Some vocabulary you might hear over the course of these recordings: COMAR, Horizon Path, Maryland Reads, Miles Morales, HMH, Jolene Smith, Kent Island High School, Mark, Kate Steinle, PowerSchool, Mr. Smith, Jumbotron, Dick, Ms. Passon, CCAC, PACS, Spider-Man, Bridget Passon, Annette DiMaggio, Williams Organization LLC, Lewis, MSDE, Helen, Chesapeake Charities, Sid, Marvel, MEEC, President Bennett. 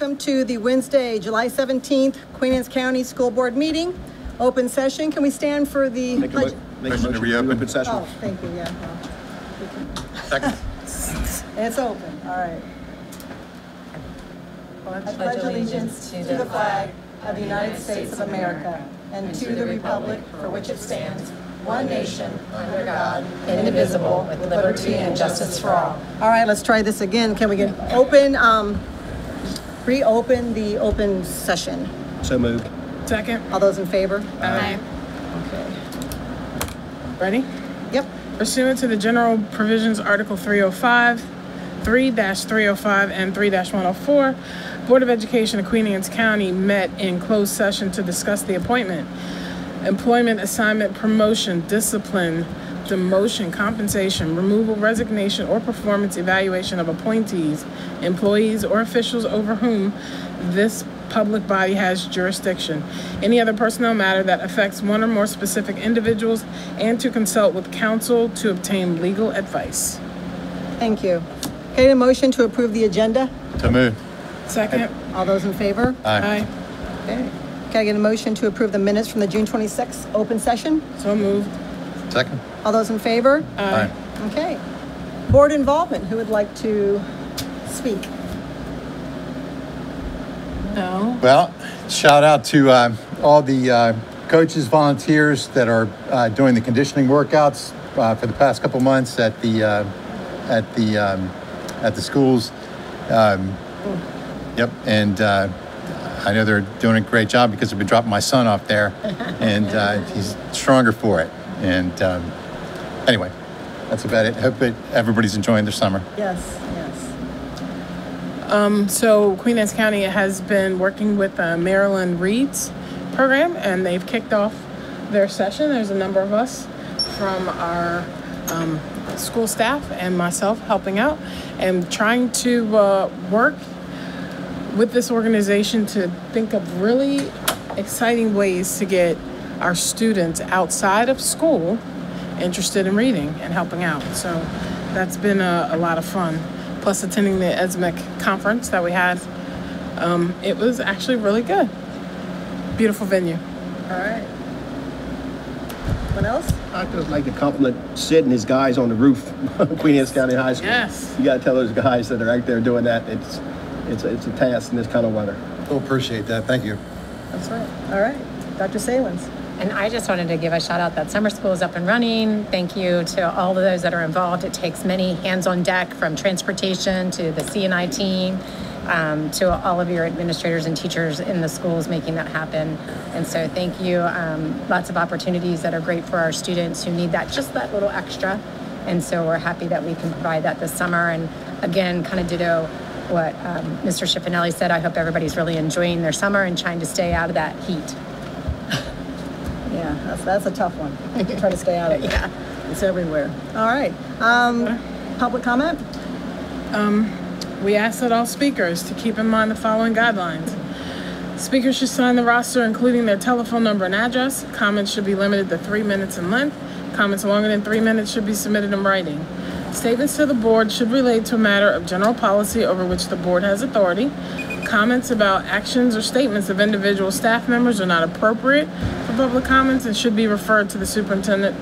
Welcome to the Wednesday, July 17th, Queen Anne's County School Board meeting. Open session. Can we stand for the pledge? Motion to reopen open session. Oh, thank you. Yeah. Well, second. It's open. All right. I pledge allegiance to the flag of the United States of America and to the republic for which it stands, one nation, under God, indivisible, with liberty and justice for all. All right, let's try this again. Can we get open, reopen the open session? So moved. Second. All those in favor? Aye. Okay. Ready? Yep. Pursuant to the general provisions, Article 305, 3-305, and 3-104, Board of Education of Queen Anne's County met in closed session to discuss the appointment, employment, assignment, promotion, discipline, demotion, compensation, removal, resignation, or performance evaluation of appointees, employees, or officials over whom this public body has jurisdiction, any other personnel matter that affects one or more specific individuals, and to consult with counsel to obtain legal advice. Thank you. Okay, a motion to approve the agenda? So moved. Second. All those in favor? Aye. Aye. Okay. Can I get a motion to approve the minutes from the June 26th open session? So moved. Second. All those in favor? Aye. Aye. Okay. Board involvement. Who would like to speak? No. Well, shout out to all the coaches, volunteers that are doing the conditioning workouts for the past couple months at the schools. Yep. And I know they're doing a great job because I've been dropping my son off there, and he's stronger for it. And anyway, that's about it. Hope that everybody's enjoying their summer. Yes, yes. So Queen Anne's County has been working with Maryland Reads program, and they've kicked off their session. There's a number of us from our school staff and myself helping out and trying to work with this organization to think of really exciting ways to get our students outside of school interested in reading and helping out. So that's been a lot of fun. Plus attending the ESMIC conference that we had. It was actually really good. Beautiful venue. All right. What else? I'd just like to compliment Sid and his guys on the roof of Queen Anne's County High School. Yes. You gotta tell those guys that are out there doing that. It's a task in this kind of weather. We'll appreciate that. Thank you. That's right. All right. Dr. Salins. And I just wanted to give a shout out that summer school is up and running. Thank you to all of those that are involved. It takes many hands on deck, from transportation to the C&I team, to all of your administrators and teachers in the schools making that happen. And so thank you. Lots of opportunities that are great for our students who need that, just that little extra. And so we're happy that we can provide that this summer. And again, kind of ditto what Mr. Schifanelli said. I hope everybody's really enjoying their summer and trying to stay out of that heat. Yeah, that's a tough one. Try to stay out of it. Yeah, it's everywhere. All right. Public comment? We ask that all speakers to keep in mind the following guidelines. Speakers should sign the roster, including their telephone number and address. Comments should be limited to 3 minutes in length. Comments longer than 3 minutes should be submitted in writing. Statements to the board should relate to a matter of general policy over which the board has authority. Comments about actions or statements of individual staff members are not appropriate for public comments and should be referred to the superintendent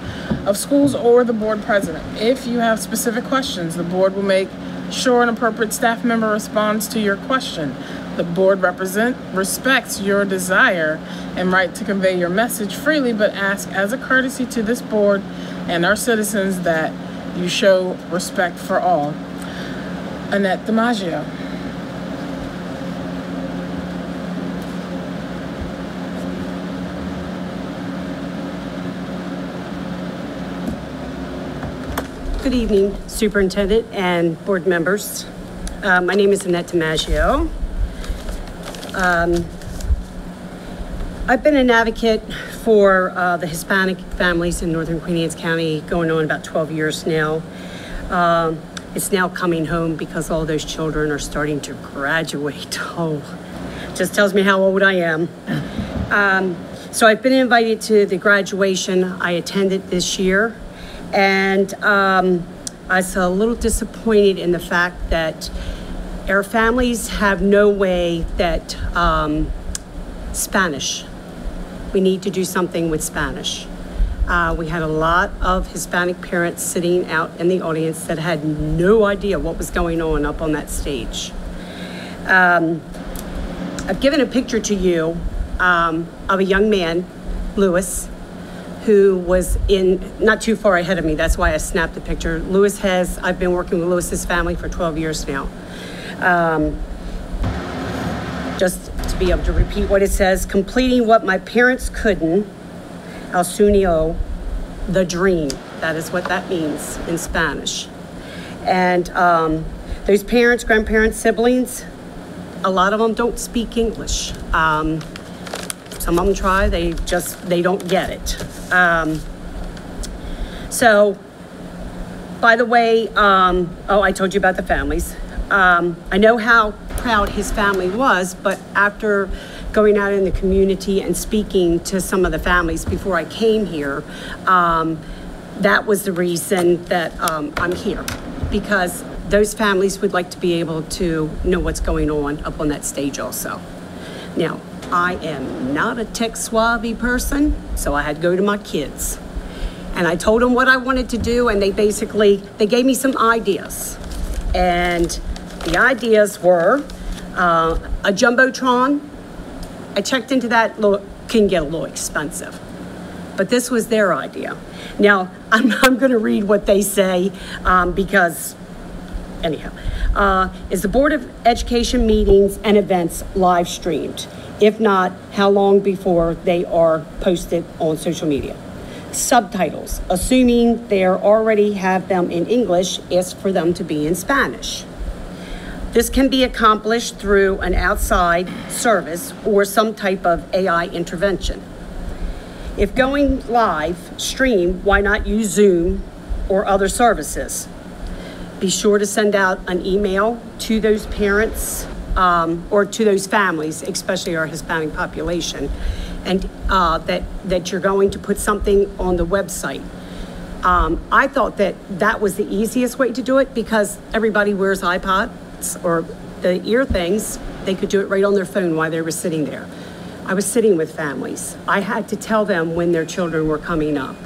of schools or the board president. If you have specific questions, the board will make sure an appropriate staff member responds to your question. The board respects your desire and right to convey your message freely, but asks as a courtesy to this board and our citizens that you show respect for all. Annette DiMaggio. Good evening, Superintendent and board members. My name is Annette DiMaggio. I've been an advocate for the Hispanic families in northern Queen Anne's County going on about 12 years now. It's now coming home because all those children are starting to graduate. Oh, just tells me how old I am. So I've been invited to the graduation I attended this year, and I was a little disappointed in the fact that our families have no way that Spanish. We need to do something with Spanish. We had a lot of Hispanic parents sitting out in the audience that had no idea what was going on up on that stage. I've given a picture to you of a young man, Lewis, who was not too far ahead of me. That's why I snapped the picture. I've been working with Lewis's family for 12 years now. Just to be able to repeat what it says, completing what my parents couldn't, el sueño, the dream. That is what that means in Spanish. And those parents, grandparents, siblings, a lot of them don't speak English. Some of them try, they don't get it. So, by the way, oh, I told you about the families. I know how proud his family was, but after going out in the community and speaking to some of the families before I came here, that was the reason that I'm here, because those families would like to be able to know what's going on up on that stage also. Now, I am not a tech savvy person, so I had to go to my kids. And I told them what I wanted to do, and they gave me some ideas. And the ideas were a Jumbotron. I checked into that, can get a little expensive. But this was their idea. Now, I'm gonna read what they say because, anyhow. Is the Board of Education meetings and events live streamed? If not, how long before they are posted on social media? Subtitles, assuming they already have them in English, ask for them to be in Spanish. This can be accomplished through an outside service or some type of AI intervention. If going live stream, why not use Zoom or other services? Be sure to send out an email to those parents or to those families, especially our Hispanic population, and that you're going to put something on the website. I thought that was the easiest way to do it because everybody wears iPods or the ear things. They could do it right on their phone while they were sitting there. I was sitting with families. I had to tell them when their children were coming up.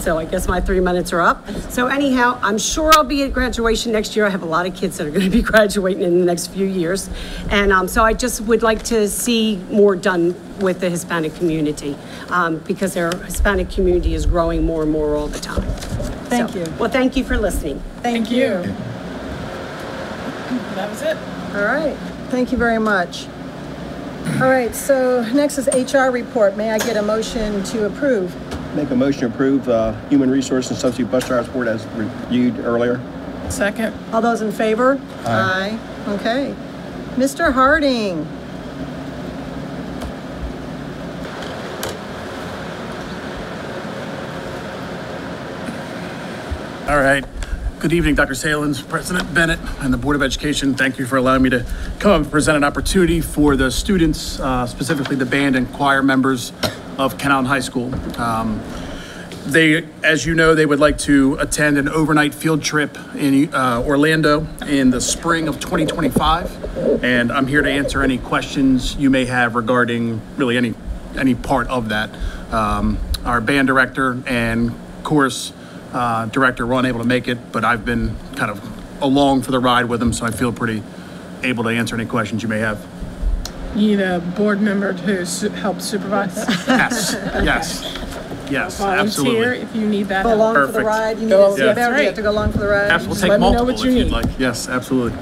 So I guess my 3 minutes are up. So anyhow, I'm sure I'll be at graduation next year. I have a lot of kids that are going to be graduating in the next few years. And so I just would like to see more done with the Hispanic community because our Hispanic community is growing more and more all the time. Thank you. Well, thank you for listening. Thank you. That was it. All right. Thank you very much. All right. So next is HR report. May I get a motion to approve? Make a motion to approve Human Resource and Substitute Bus Driver Report as reviewed earlier. Second. All those in favor? Aye. Aye. Okay. Mr. Harding. All right. Good evening, Dr. Salins, President Bennett, and the Board of Education. Thank you for allowing me to come and present an opportunity for the students, specifically the band and choir members of Kent Island High School. They, as you know, they would like to attend an overnight field trip in Orlando in the spring of 2025. And I'm here to answer any questions you may have regarding really any part of that. Our band director and chorus director were unable to make it, but I've been kind of along for the ride with them, so I feel pretty able to answer any questions you may have. You need a board member to help supervise? Yes, yes, absolutely. Volunteer if you need that. Go along for the ride. You need to see better. You have to go along for the ride. Absolutely, take multiple if you'd like. Yes, absolutely.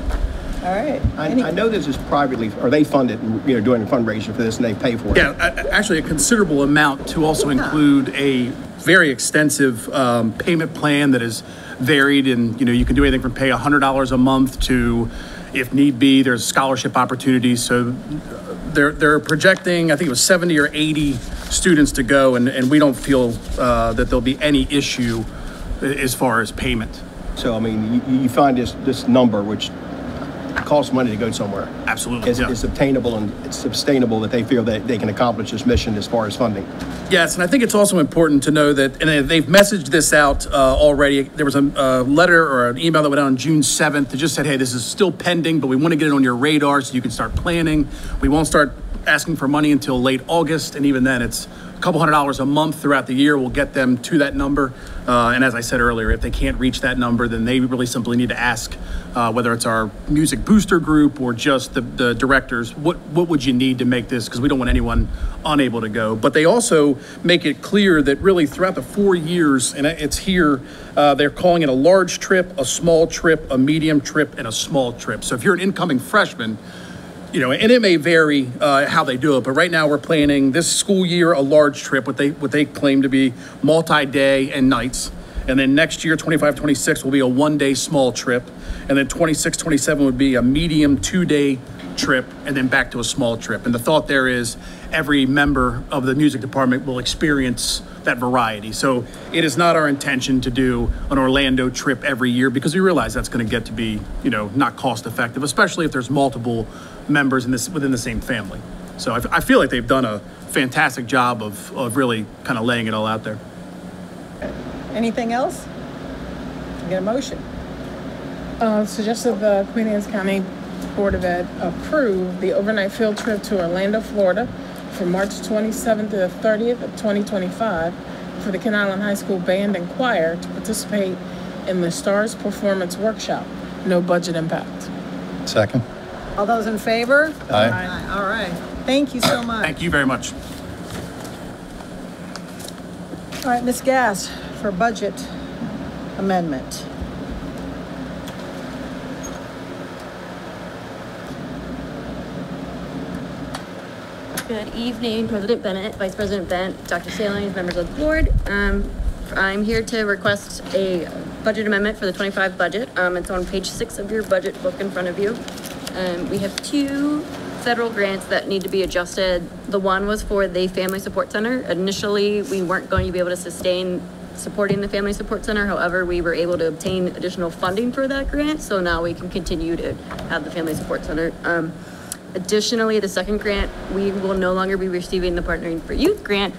All right. I know this is privately, or they fund it, and you know, doing a fundraiser for this, and they pay for it. Yeah, actually a considerable amount to also include a very extensive payment plan that is varied, and you know, you can do anything from pay $100 a month to, if need be, there's scholarship opportunities. So they're projecting, I think it was 70 or 80 students to go, and we don't feel that there'll be any issue as far as payment. So, I mean, you find this number, which costs money to go somewhere. Absolutely. It's obtainable and it's sustainable that they feel that they can accomplish this mission as far as funding. Yes, and I think it's also important to know that, and they've messaged this out already. There was a letter or an email that went out on June 7th that just said, hey, this is still pending, but we want to get it on your radar so you can start planning. We won't start asking for money until late August, and even then it's a couple $100 a month throughout the year. We'll get them to that number, and as I said earlier, if they can't reach that number, then they really simply need to ask, whether it's our music booster group or just the directors, what would you need to make this, because we don't want anyone unable to go. But they also make it clear that really throughout the 4 years, and it's here, they're calling it a large trip, a small trip, a medium trip, and a small trip. So if you're an incoming freshman, you know, and it may vary how they do it, but right now we're planning this school year a large trip, what they claim to be multi-day and nights. And then next year, 25-26 will be a one-day small trip. And then 26-27 would be a medium two-day trip, and then back to a small trip. And the thought there is every member of the music department will experience that variety. So it is not our intention to do an Orlando trip every year, because we realize that's going to get to be, you know, not cost effective, especially if there's multiple members in this within the same family. So I feel like they've done a fantastic job of really kind of laying it all out there. Anything else? Get a motion. Suggested the Queen Anne's County Board of Ed approve the overnight field trip to Orlando, Florida from March 27th to the 30th of 2025 for the Kent Island High School Band and Choir to participate in the STARS Performance Workshop. No budget impact. Second. All those in favor? Aye. Aye. All right. Thank you so much. Thank you very much. All right, Ms. Gass, for budget amendment. Good evening, President Bennett, Vice President Bent, Dr. Salins, members of the board. I'm here to request a budget amendment for the 25 budget. It's on page 6 of your budget book in front of you. We have two federal grants that need to be adjusted. The one was for the Family Support Center. Initially, we weren't going to be able to sustain supporting the Family Support Center. However, we were able to obtain additional funding for that grant. So now we can continue to have the Family Support Center. Additionally, the second grant, we will no longer be receiving the Partnering for Youth grant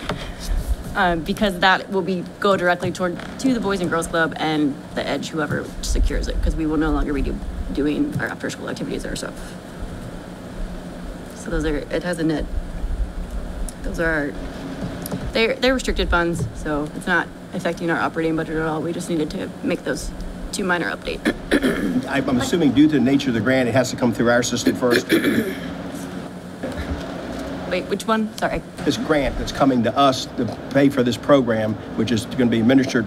because that will go directly to the Boys and Girls Club and the EDGE, whoever secures it, because we will no longer be doing our after school activities or stuff. So those are, it has a net. Those are, they're restricted funds, so it's not affecting our operating budget at all. We just needed to make those two minor updates. I'm assuming due to the nature of the grant, it has to come through our system first. Wait, which one? Sorry. This grant that's coming to us to pay for this program, which is going to be administered.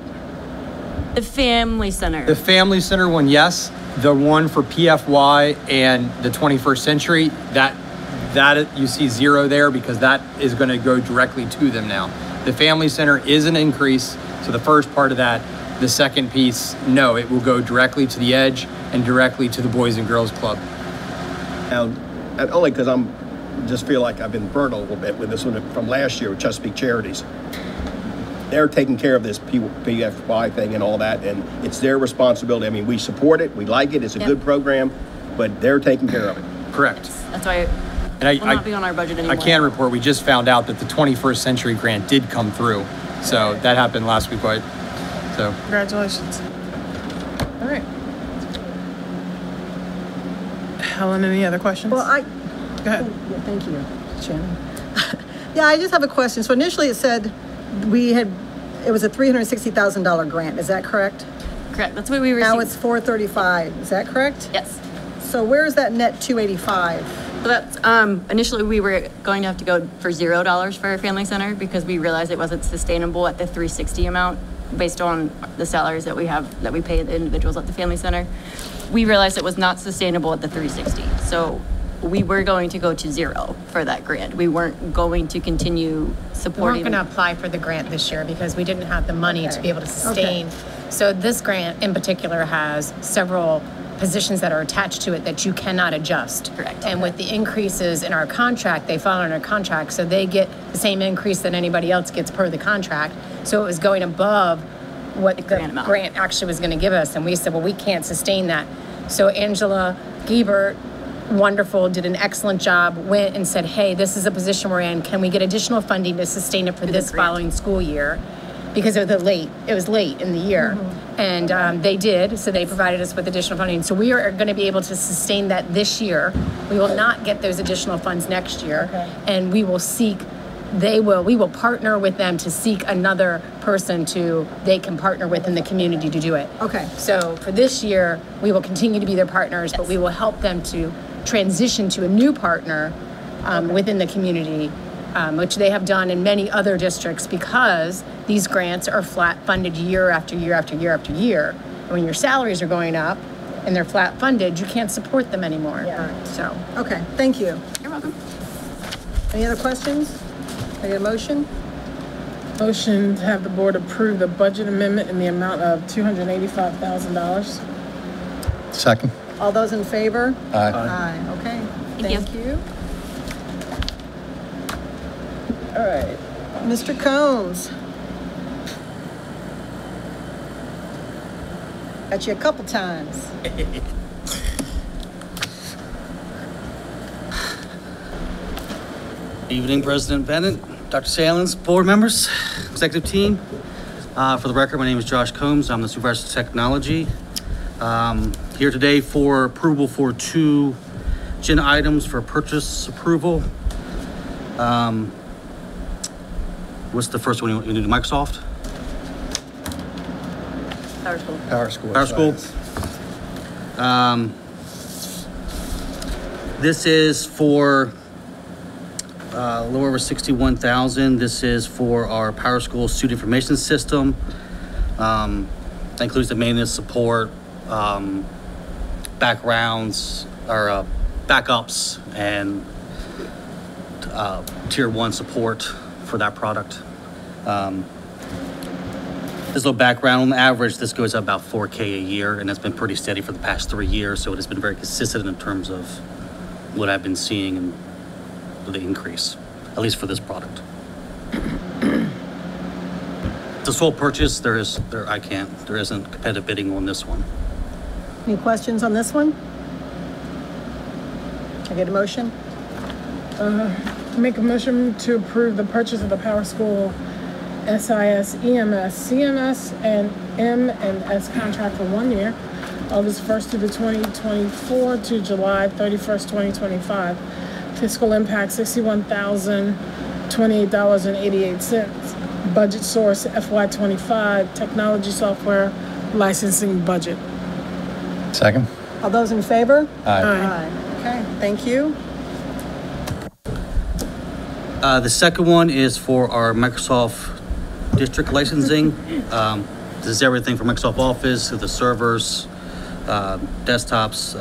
The Family Center. The Family Center one, yes. The one for PFY and the 21st Century, that you see zero there because that is going to go directly to them now. The Family Center is an increase, so the first part of that. The second piece, no, it will go directly to the EDGE and directly to the Boys and Girls Club. Now, only because I'm just feel like I've been burnt a little bit with this one from last year with Chesapeake Charities. They're taking care of this PFY thing and all that, and it's their responsibility. I mean, we support it, we like it, it's a good program, but they're taking care of it. Correct. Yes. That's why it will not be on our budget anymore. I can report, we just found out that the 21st Century grant did come through. So that happened last week, right? So. Congratulations. All right. Helen, any other questions? Well, go ahead. Yeah, thank you, Shannon. Yeah, I just have a question. So initially it said it was a $360,000 grant. Is that correct? Correct. That's what we received. Now it's $435,000. Is that correct? Yes. So where is that net $285,000? Well, that's initially we were going to have to go for $0 for our Family Center because we realized it wasn't sustainable at the $360,000 amount. Based on the salaries that we have, that we pay the individuals at the Family Center, we realized it was not sustainable at the $360,000. So we were going to go to $0 for that grant. We weren't going to continue supporting. We weren't going to apply for the grant this year because we didn't have the money to be able to sustain. Okay. So this grant in particular has several positions that are attached to it that you cannot adjust. Correct. And with the increases in our contract, they fall under contract, so they get the same increase that anybody else gets per the contract. So it was going above what the grant actually was going to give us. And we said, well, we can't sustain that. So Angela Giebert wonderful, did an excellent job, went and said, hey, this is a position we're in. Can we get additional funding to sustain it for this following school year? Because of the late, it was late in the year. Mm-hmm. And they did, so they provided us with additional funding. So we are gonna be able to sustain that this year. We will not get those additional funds next year. Okay. And we will seek, we will partner with them to seek another person they can partner with in the community to do it. Okay. So for this year, we will continue to be their partners, yes, but we will help them to transition to a new partner within the community, which they have done in many other districts, because these grants are flat funded year after year after year after year. And when your salaries are going up and they're flat funded, you can't support them anymore. Yeah. So. Okay, thank you. You're welcome. Any other questions? Any motion? Motion to have the board approve the budget amendment in the amount of $285,000. Second. All those in favor? Aye. Aye. Aye. Okay. Thank you. All right, Mr. Combs. Got you a couple times. Evening, President Bennett, Dr. Salins, board members, executive team. For the record, my name is Josh Combs. I'm the Supervisor of Technology. Here today for approval for two agenda items for purchase approval. What's the first one you need? Microsoft? PowerSchool. PowerSchool. This is for a little over $61,000. This is for our PowerSchool student information system. That includes the maintenance, support, backgrounds, or backups, and tier one support for that product. This little background, on average, this goes up about $4K a year, and that's been pretty steady for the past 3 years, so it has been very consistent in terms of what I've been seeing and the increase, at least for this product. The sole purchase, there isn't competitive bidding on this one. Any questions on this one? Can I get a motion? Make a motion to approve the purchase of the PowerSchool SIS, EMS, CMS, and M&S contract for 1 year, August 1st through the 2024 to July 31st, 2025. Fiscal impact, $61,028.88. Budget source, FY25, technology software licensing budget. Second. All those in favor? Aye. Aye. Aye. Okay, thank you. The second one is for our Microsoft district licensing. This is everything from Microsoft Office to the servers, desktops,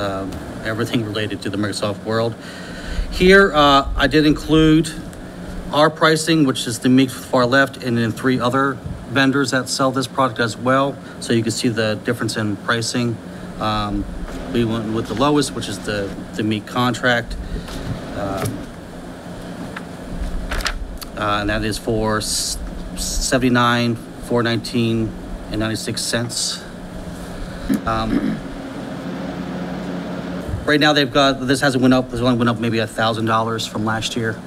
everything related to the Microsoft world. Here, I did include our pricing, which is the meat to the far left, and then three other vendors that sell this product as well. So you can see the difference in pricing. We went with the lowest, which is the meat contract. And that is for $79,419.96. Right now they've got, this hasn't went up, this only went up maybe $1,000 from last year.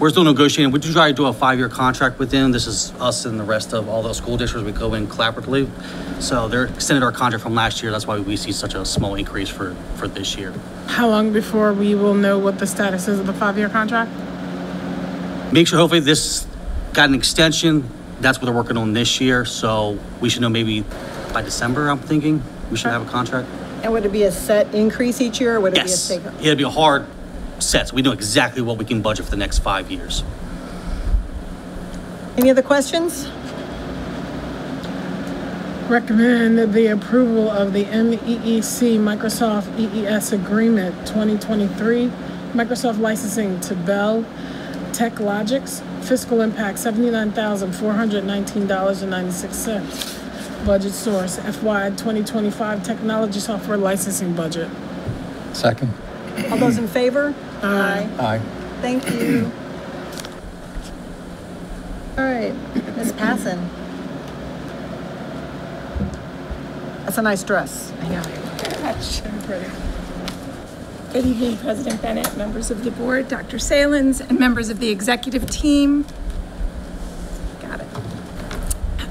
We're still negotiating. We do try to do a 5-year contract with them. This is us and the rest of all those school districts. We go in collaboratively. So they're extended our contract from last year. That's why we see such a small increase for this year. How long before we will know what the status is of the 5-year contract? Make sure, hopefully this got an extension. That's what they're working on this year. So we should know maybe by December, I'm thinking. We should have a contract. And would it be a set increase each year? Or would it be a big? Yes, it'd be a hard set. So we know exactly what we can budget for the next 5 years. Any other questions? Recommend the approval of the MEEC Microsoft EES Agreement 2023, Microsoft licensing to Bell TechLogix, fiscal impact $79,419.96, budget source FY 2025 technology software licensing budget. Second. All those in favor? Aye. Aye. Aye. Thank you. All right, Ms. Passon. That's a nice dress. I know. much. Good evening, President Bennett, members of the board, Dr. Salins, and members of the executive team. Got it.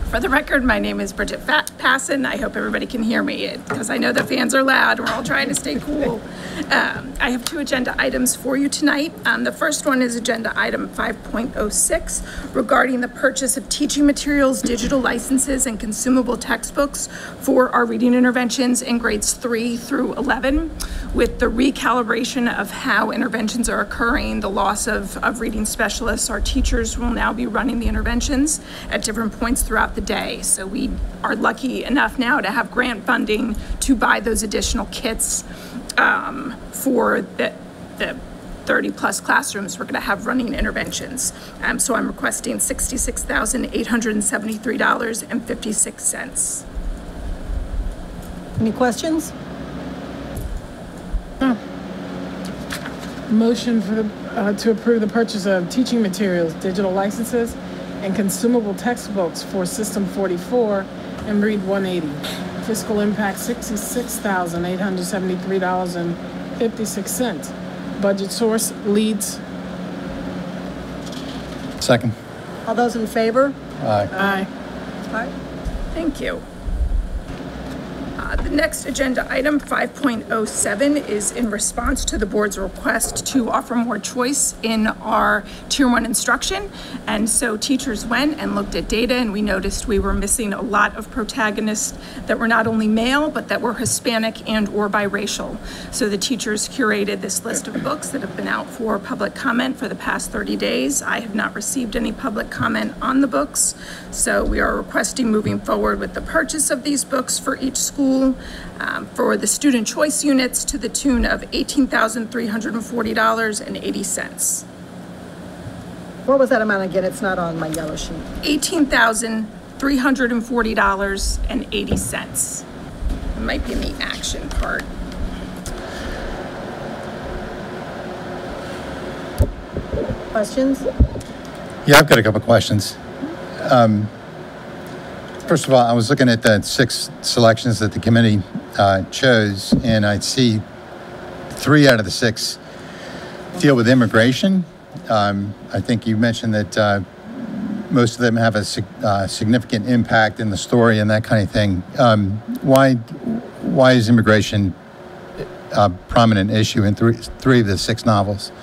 For the record, my name is Bridget Passon. I hope everybody can hear me because I know the fans are loud. We're all trying to stay cool. I have two agenda items for you tonight. The first one is agenda item 5.06 regarding the purchase of teaching materials, digital licenses, and consumable textbooks for our reading interventions in grades 3 through 11. With the recalibration of how interventions are occurring, the loss of reading specialists, our teachers will now be running the interventions at different points throughout the day. So we are lucky enough now to have grant funding to buy those additional kits for the 30 plus classrooms we're going to have running interventions. So I'm requesting $66,873.56. Any questions? Motion for the, to approve the purchase of teaching materials, digital licenses, and consumable textbooks for System 44 and Read 180. Fiscal impact $66,873.56. Budget source, Leeds. Second. All those in favor? Aye. Aye. Aye. Thank you. The next agenda item, 5.07, is in response to the board's request to offer more choice in our Tier 1 instruction. And so teachers went and looked at data, and we noticed we were missing a lot of protagonists that were not only male, but that were Hispanic and or biracial. So the teachers curated this list of books that have been out for public comment for the past 30 days. I have not received any public comment on the books. So we are requesting moving forward with the purchase of these books for each school. For the student choice units to the tune of $18,340.80. What was that amount again? It's not on my yellow sheet. $18,340.80. It might be in the action part. Questions? Yeah, I've got a couple questions. First of all, I was looking at the 6 selections that the committee chose, and I see 3 out of the 6 deal with immigration. I think you mentioned that most of them have a significant impact in the story and that kind of thing. Why is immigration a prominent issue in three of the 6 novels?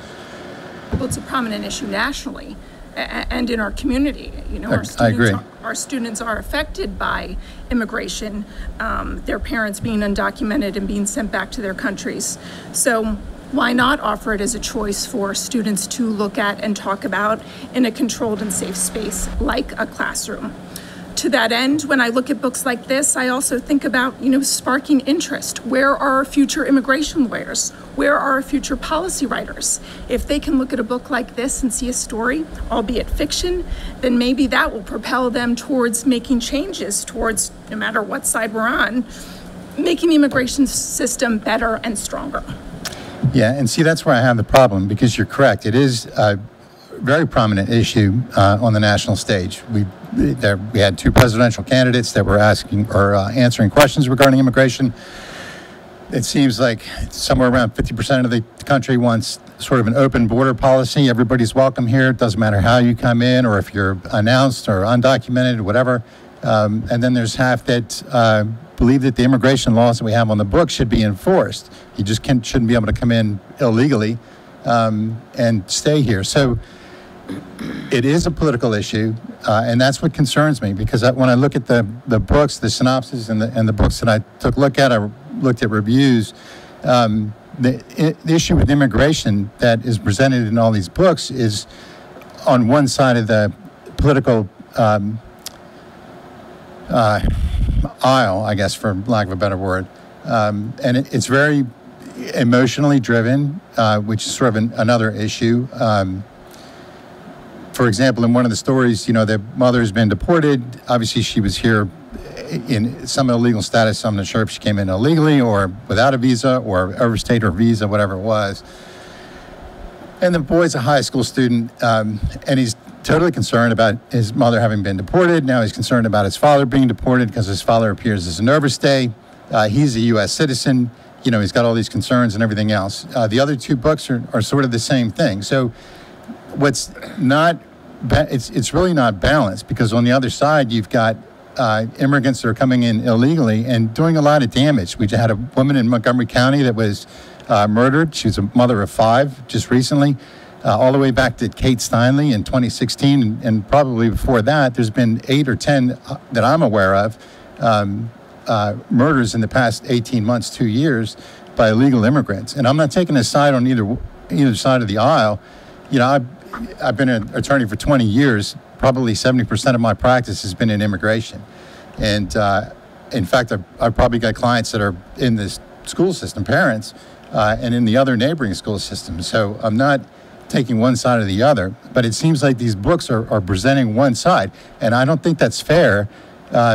Well, it's a prominent issue nationally and in our community. You know, our students are affected by immigration, their parents being undocumented and being sent back to their countries. So why not offer it as a choice for students to look at and talk about in a controlled and safe space like a classroom? To that end, when I look at books like this, I also think about, you know, sparking interest. Where are our future immigration lawyers? Where are our future policy writers? If they can look at a book like this and see a story, albeit fiction, then maybe that will propel them towards making changes, towards, no matter what side we're on, making the immigration system better and stronger. Yeah, and see, that's where I have the problem, because you're correct. It is very prominent issue on the national stage. We had 2 presidential candidates that were asking or answering questions regarding immigration. It seems like somewhere around 50% of the country wants sort of an open border policy. Everybody's welcome here. It doesn't matter how you come in or if you're announced or undocumented or whatever. And then there's half that believe that the immigration laws that we have on the book should be enforced. You just shouldn't be able to come in illegally and stay here. So it is a political issue, and that's what concerns me, because when I look at the books, the synopses, and the books that I took a look at, I looked at reviews, the issue with immigration that is presented in all these books is on one side of the political aisle, I guess, for lack of a better word, and it's very emotionally driven, which is sort of another issue. For example, in one of the stories, you know, the mother's been deported. Obviously, she was here in some illegal status. So I'm not sure if she came in illegally or without a visa or overstayed her visa, whatever it was. And the boy's a high school student, and he's totally concerned about his mother having been deported. Now he's concerned about his father being deported because his father appears as an overstay. He's a U.S. citizen. you know, he's got all these concerns and everything else. The other two books are sort of the same thing. So what's not, it's really not balanced, because on the other side, you've got immigrants that are coming in illegally and doing a lot of damage. We had a woman in Montgomery County that was murdered. She was a mother of 5 just recently. All the way back to Kate Steinle in 2016, and probably before that, there's been 8 or 10 that I'm aware of, murders in the past 18 months, 2 years, by illegal immigrants. And I'm not taking a side on either side of the aisle. You know, I've been an attorney for 20 years. Probably 70% of my practice has been in immigration. And in fact, I've probably got clients that are in this school system, parents, and in the other neighboring school systems. So I'm not taking one side or the other, but it seems like these books are presenting one side. And I don't think that's fair,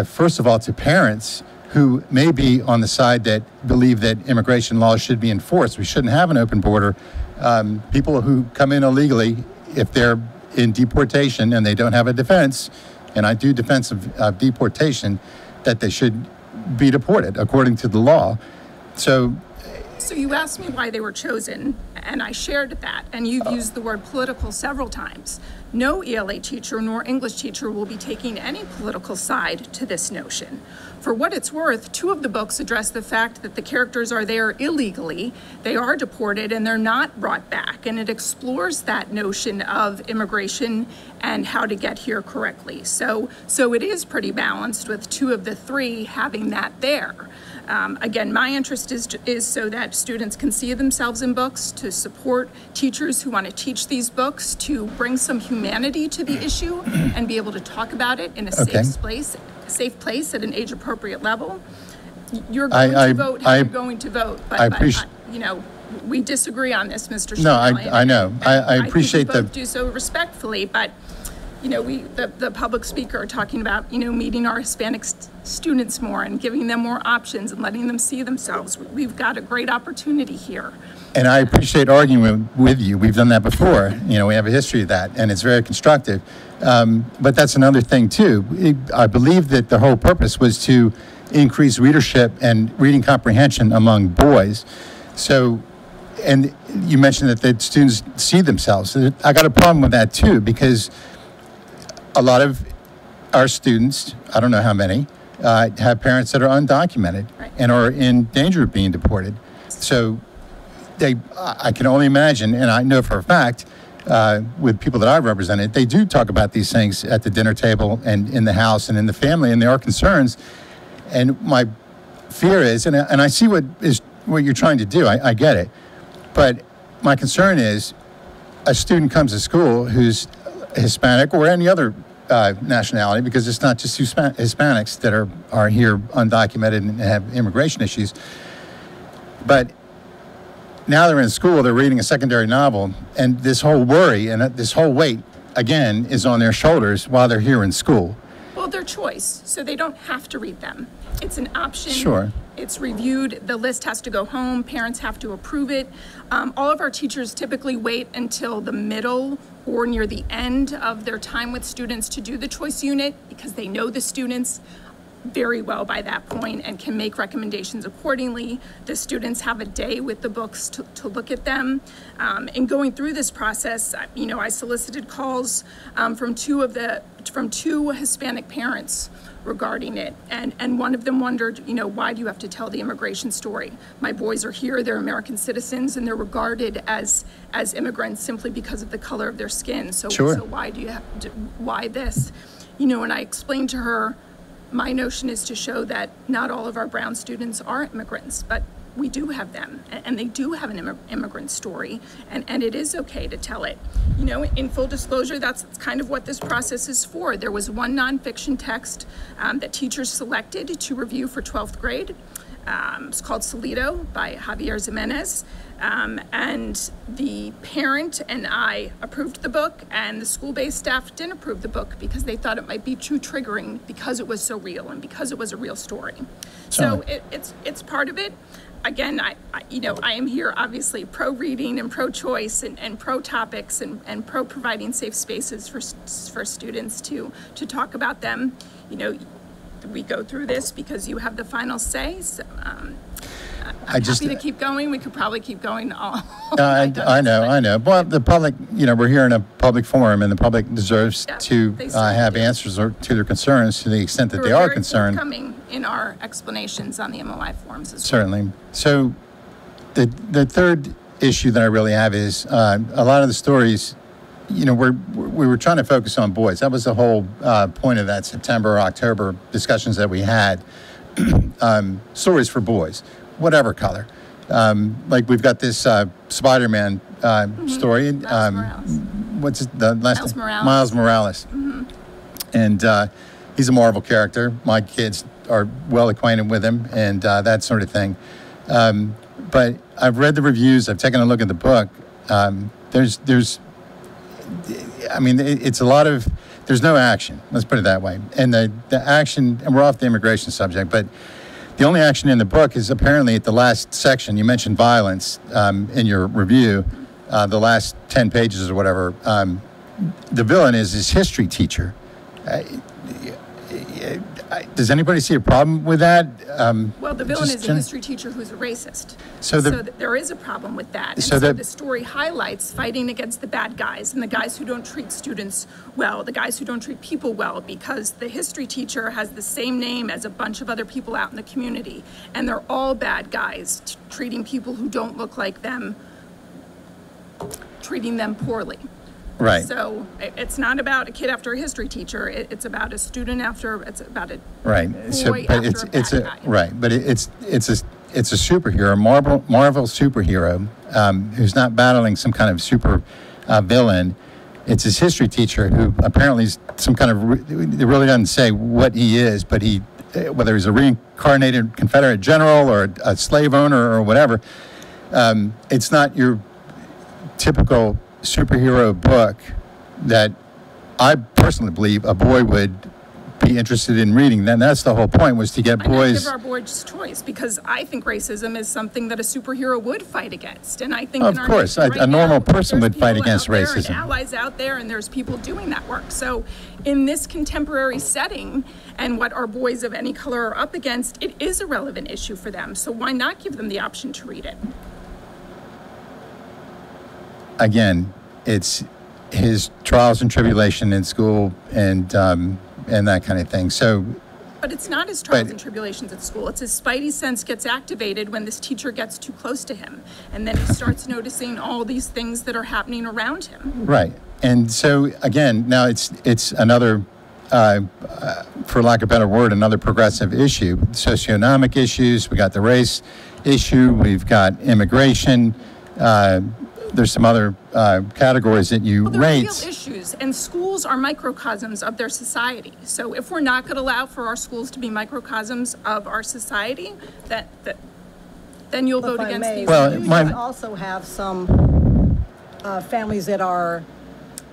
first of all, to parents who may be on the side that believe that immigration laws should be enforced. We shouldn't have an open border. People who come in illegally, if they're in deportation and they don't have a defense, and I do defense of deportation, that they should be deported according to the law. So you asked me why they were chosen, and I shared that, and you've used the word political several times. No ELA teacher nor English teacher will be taking any political side to this notion. For what it's worth, 2 of the books address the fact that the characters are there illegally, they are deported, and they're not brought back, and it explores that notion of immigration and how to get here correctly. So it is pretty balanced, with 2 of the 3 having that there. Again, my interest is so that students can see themselves in books, to support teachers who want to teach these books, to bring some humanity to the issue and be able to talk about it in a safe place at an age-appropriate level. You're going to vote how you're going to vote, but you know, we disagree on this, Mr. Schifanelli. No, I know. I appreciate that. Do so respectfully, but you know, the public speaker talking about, you know, meeting our Hispanic students more and giving them more options and letting them see themselves. We've got a great opportunity here. And I appreciate arguing with you. We've done that before. You know, we have a history of that, and it's very constructive. But that's another thing, too. I believe that the whole purpose was to increase readership and reading comprehension among boys. So, and you mentioned that the students see themselves. I got a problem with that, too, because a lot of our students, I don't know how many, have parents that are undocumented and are in danger of being deported. So I can only imagine, and I know for a fact, with people that I've represented, they do talk about these things at the dinner table and in the house and in the family, and there are concerns. And my fear is, and I see what you're trying to do, I get it, but my concern is a student comes to school who's Hispanic or any other nationality, because it's not just Hispanics that are here undocumented and have immigration issues. But now they're in school, they're reading a secondary novel, and this whole worry and this whole weight, again, is on their shoulders while they're here in school. Well, their choice, so they don't have to read them. It's an option. Sure. It's reviewed. The list has to go home. Parents have to approve it. All of our teachers typically wait until the middle or near the end of their time with students to do the choice unit, because they know the students very well by that point and can make recommendations accordingly. The students have a day with the books to look at them. And going through this process, you know, I solicited calls from two Hispanic parents regarding it, and one of them wondered, you know, why do you have to tell the immigration story? My boys are here, they're American citizens, and they're regarded as immigrants simply because of the color of their skin. So, sure. So why do you have to, why this? You know, and I explained to her, my notion is to show that not all of our brown students are immigrants, but we do have them, and they do have an immigrant story, and it is okay to tell it. You know, in full disclosure, that's kind of what this process is for. There was one nonfiction text that teachers selected to review for 12th grade. It's called Salido by Javier Jimenez. And the parent and I approved the book, and the school-based staff didn't approve the book because they thought it might be too triggering because it was so real and because it was a real story. So it's part of it. Again, I you know, I am here obviously pro-reading and pro-choice and pro-topics and pro-providing safe spaces for students to talk about them. You know, we go through this because you have the final say. So, I'm happy to keep going. We could probably keep going all. I know. But the public, you know, we're here in a public forum, and the public deserves to have answers to their concerns to the extent that they are concerned. Coming in our explanations on the MOI forms as well. Certainly. So, the third issue that I really have is a lot of the stories. You know, we were trying to focus on boys. That was the whole point of that September, October discussions that we had. Stories for boys, whatever color. Like we've got this Spider-Man story. Miles Morales. And he's a Marvel character. My kids are well acquainted with him and that sort of thing. But I've read the reviews. I've taken a look at the book. I mean, it's a lot of, there's no action, let's put it that way. And the action, and we're off the immigration subject, but the only action in the book is apparently at the last section. You mentioned violence in your review, the last 10 pages or whatever. The villain is his history teacher. Does anybody see a problem with that? Well, the villain is a history teacher who's a racist. So there is a problem with that. And so the story highlights fighting against the bad guys and the guys who don't treat students well, the guys who don't treat people well, because the history teacher has the same name as a bunch of other people out in the community. And they're all bad guys treating people who don't look like them, treating them poorly. Right. So it's not about a kid after a history teacher. It's about a student after. It's about a right. Boy so, but after it's a guy. Right. But it's a superhero, Marvel superhero, who's not battling some kind of super villain. It's his history teacher who apparently is some kind of. It really doesn't say what he is, but he, whether he's a reincarnated Confederate general or a slave owner or whatever, it's not your typical superhero book that I personally believe a boy would be interested in reading. Then that's the whole point, was to get boys. Give our boys choice, because I think racism is something that a superhero would fight against, and I think of course a normal person would fight against racism. Allies out there, and there's people doing that work. So, in this contemporary setting, and what our boys of any color are up against, it is a relevant issue for them. So why not give them the option to read it? Again, it's his trials and tribulation in school and that kind of thing. So, but it's not his trials and tribulations at school. It's his spidey sense gets activated when this teacher gets too close to him, and then he starts noticing all these things that are happening around him. Right, and so again, now it's another, for lack of a better word, another progressive issue. Socioeconomic issues. We got the race issue. We've got immigration. There's some other categories that you rate. Real issues, and schools are microcosms of their society. So if we're not going to allow for our schools to be microcosms of our society, then you'll vote against these. Well, we also have some families that are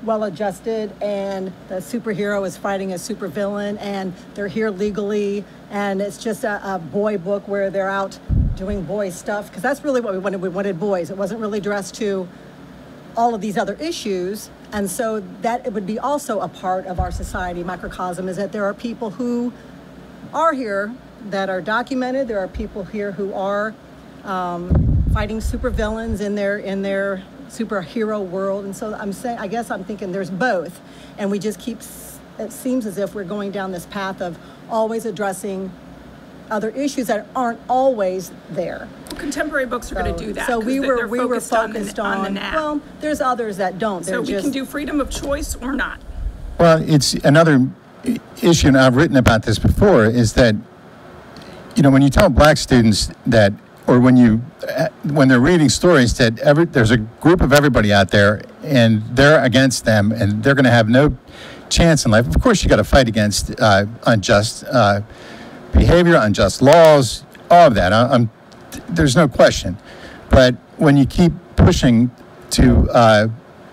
well-adjusted, and the superhero is fighting a supervillain, and they're here legally, and it's just a boy book where they're out doing boy stuff, because that's really what we wanted. We wanted boys. It wasn't really addressed to all of these other issues, and so that it would be also a part of our society microcosm, is that there are people who are here that are documented. There are people here who are fighting supervillains in their superhero world, and so I guess I'm thinking there's both, and we just keep. It seems as if we're going down this path of always addressing other issues that aren't always there. Well, contemporary books are going to do that. So we were focused on the well, there's others that don't. So we can do freedom of choice or not. Well, it's another issue, and I've written about this before, is that, you know, when you tell black students that, or when they're reading stories, that there's a group of everybody out there and they're against them and they're going to have no chance in life. Of course, you got to fight against unjust behavior, unjust laws, all of that. There's no question. But when you keep pushing to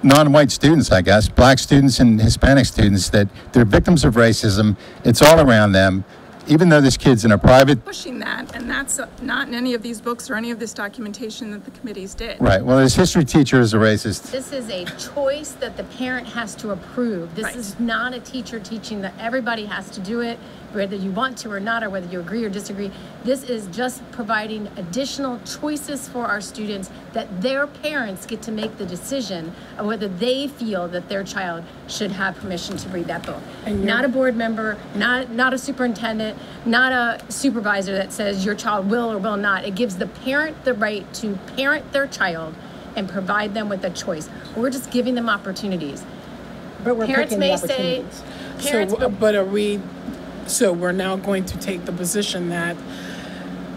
non-white students, I guess, black students and Hispanic students, that they're victims of racism, it's all around them, even though this kid's in a private... Pushing that, and that's not in any of these books or any of this documentation that the committees did. Right, well, his history teacher is a racist. This is a choice that the parent has to approve. This is not a teacher teaching that everybody has to do it, whether you want to or not, or whether you agree or disagree. This is just providing additional choices for our students that their parents get to make the decision of whether they feel that their child should have permission to read that book. Not a board member, not a superintendent, not a supervisor that says your child will or will not. It gives the parent the right to parent their child and provide them with a choice. We're just giving them opportunities. But we're parents picking may the opportunities. Say, parents so, but are we? So we're now going to take the position that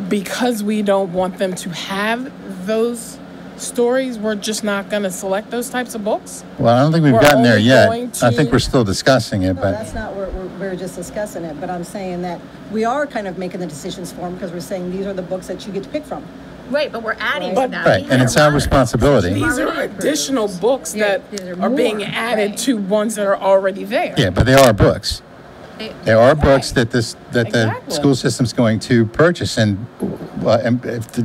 because we don't want them to have those stories, we're just not going to select those types of books? Well, I don't think we've gotten there yet. I think we're still discussing it. No, but that's not what we're just discussing it. But I'm saying that we are kind of making the decisions for them because we're saying these are the books that you get to pick from. Right, but we're adding to that. Right, and it's our responsibility. These are additional books that are being added to ones that are already there. Yeah, but they are books. There are books that the school system's going to purchase, and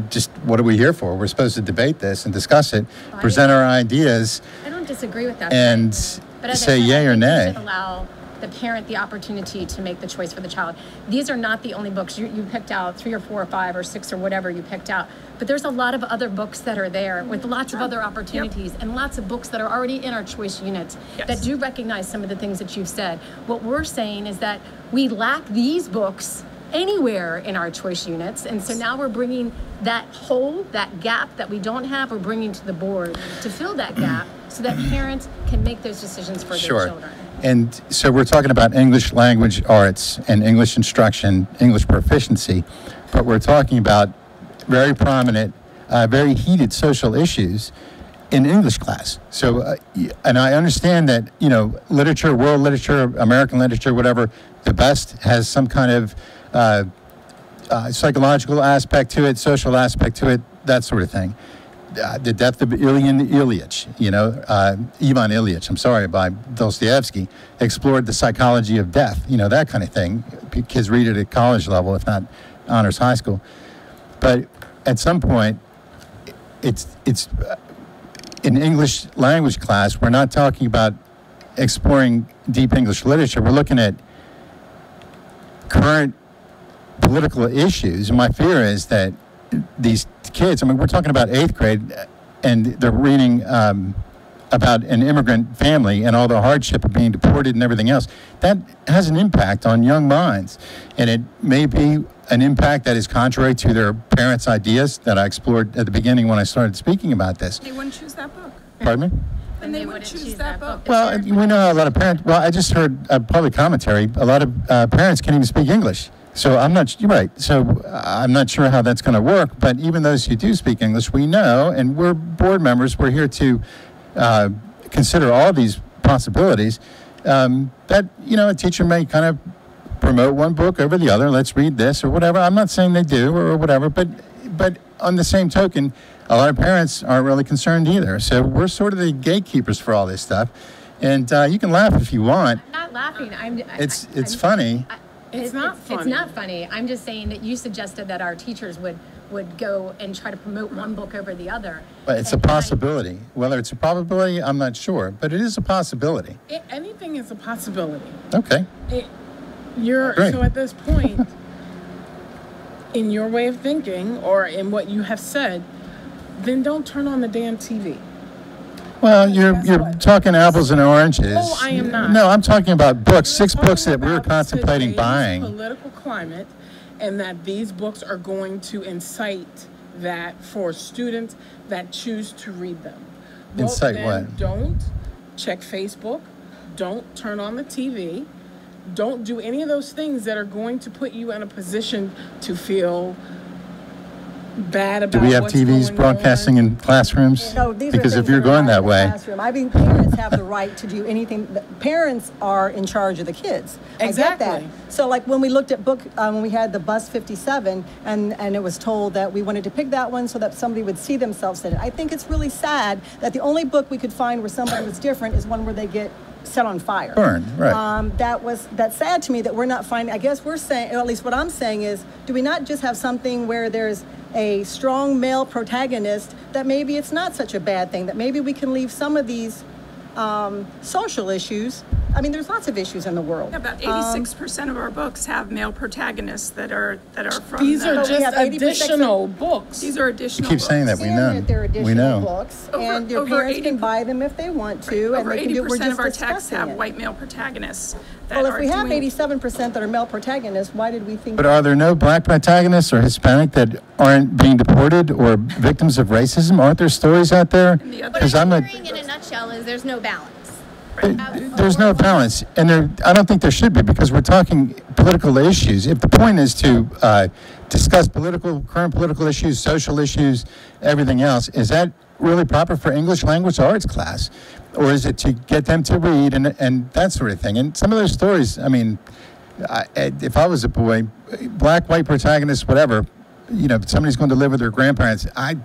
just what are we here for? We're supposed to debate this and discuss it, present our ideas. I don't disagree with that. And say yay or nay. Allow the parent the opportunity to make the choice for the child. These are not the only books you picked out, 3 or 4 or 5 or 6 or whatever you picked out, but there's a lot of other books that are there with lots of other opportunities and lots of books that are already in our choice units that do recognize some of the things that you've said. What we're saying is that we lack these books anywhere in our choice units, and so now we're bringing that hole, that gap that we don't have, we're bringing to the board to fill that gap so that parents can make those decisions for their children. And so we're talking about English language arts and English instruction, English proficiency, but we're talking about very prominent, very heated social issues in English class. So, and I understand that, you know, literature, world literature, American literature, whatever, the best has some kind of psychological aspect to it, social aspect to it, that sort of thing. The death of Ivan Ilyich, you know, Ivan Ilyich, I'm sorry, by Dostoevsky, explored the psychology of death, you know, that kind of thing. Kids read it at college level, if not honors high school. But at some point, it's in English language class, we're not talking about exploring deep English literature. We're looking at current political issues. And my fear is that these kids, I mean, we're talking about 8th grade, and they're reading about an immigrant family and all the hardship of being deported and everything else. That has an impact on young minds, and it may be an impact that is contrary to their parents' ideas that I explored at the beginning when I started speaking about this. They wouldn't choose that book. Pardon me? And they wouldn't choose that book. Well, we know a lot of parents, well, I just heard a public commentary, a lot of parents can't even speak English. So I'm not, you're right, so I'm not sure how that's going to work, but even those who do speak English, we know, and we're board members, we're here to consider all these possibilities, that, you know, a teacher may kind of promote one book over the other, let's read this or whatever. I'm not saying they do or whatever, but on the same token, a lot of parents aren't really concerned either. So we're sort of the gatekeepers for all this stuff, and you can laugh if you want. I'm not laughing. It's funny. It's not funny. It's not funny. I'm just saying that you suggested that our teachers would go and try to promote one book over the other. But it's a possibility. Whether it's a probability, I'm not sure. But it is a possibility. Anything is a possibility. Okay. So at this point, in your way of thinking or in what you have said, then don't turn on the damn TV. Well, you're talking apples and oranges. Oh, I am not. No, I'm talking about books, 6 books that we're contemplating buying. Political climate, and that these books are going to incite that for students that choose to read them. Incite what? Don't check Facebook. Don't turn on the TV. Don't do any of those things that are going to put you in a position to feel bad about. Do we have TVs broadcasting in classrooms? No, because if you're going that way, I mean, parents have the right to do anything. Parents are in charge of the kids. Exactly. I get that. So, like when we looked at book, when we had the bus 57, and it was told that we wanted to pick that one so that somebody would see themselves in it. I think it's really sad that the only book we could find where somebody was different is one where they get set on fire. Burned, right. That's sad to me that we're not finding, I guess we're saying, or at least what I'm saying is, do we not just have something where there's a strong male protagonist, that maybe it's not such a bad thing, that maybe we can leave some of these social issues. I mean, there's lots of issues in the world. Yeah, about 86% of our books have male protagonists that are from. These are just additional books. These are additional. You keep saying that we know. That they're additional books, and your parents can buy them if they want to. Right. And over 80% of our texts have white male protagonists. Well, if we have 87% that are male protagonists, why did we think? But are there no black protagonists or Hispanic that aren't being deported or victims of racism? Aren't there stories out there? Because I'm not. In a nutshell, is there's no balance. There's no balance, and I don't think there should be, because we're talking political issues. If the point is to discuss current political issues, social issues, everything else, is that really proper for English language arts class? Or is it to get them to read and that sort of thing? And some of those stories, I mean, if I was a boy, black, white protagonists, whatever, you know, if somebody's going to live with their grandparents, I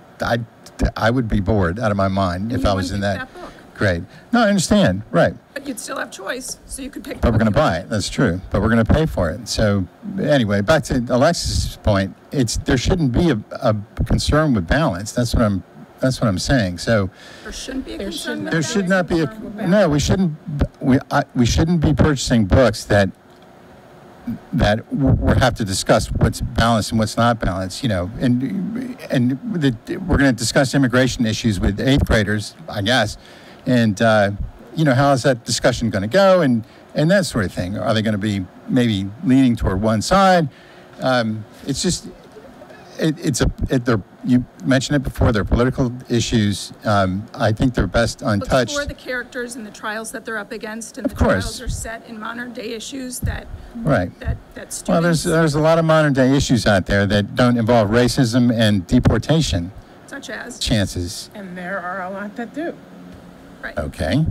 would be bored out of my mind if I was in that book. Great. No, I understand. Right. But you'd still have choice, so you could pick. But we're going to buy it. That's true. But we're going to pay for it. So anyway, back to Alexis's point, there shouldn't be a concern with balance. That's what I'm saying. So there shouldn't be a concern. There should not be a. No, we shouldn't. We shouldn't be purchasing books that we have to discuss what's balanced and what's not balanced, you know, and we're going to discuss immigration issues with 8th graders, I guess. And, you know, how is that discussion going to go and that sort of thing? Are they going to be maybe leaning toward one side? It's just, you mentioned it before, they're political issues. I think they're best untouched. But the characters and the trials that they're up against, and of course. Trials are set in modern day issues that, right. that students... Well, there's a lot of modern day issues out there that don't involve racism and deportation. Such as? Chances. And there are a lot that do. Right. Okay.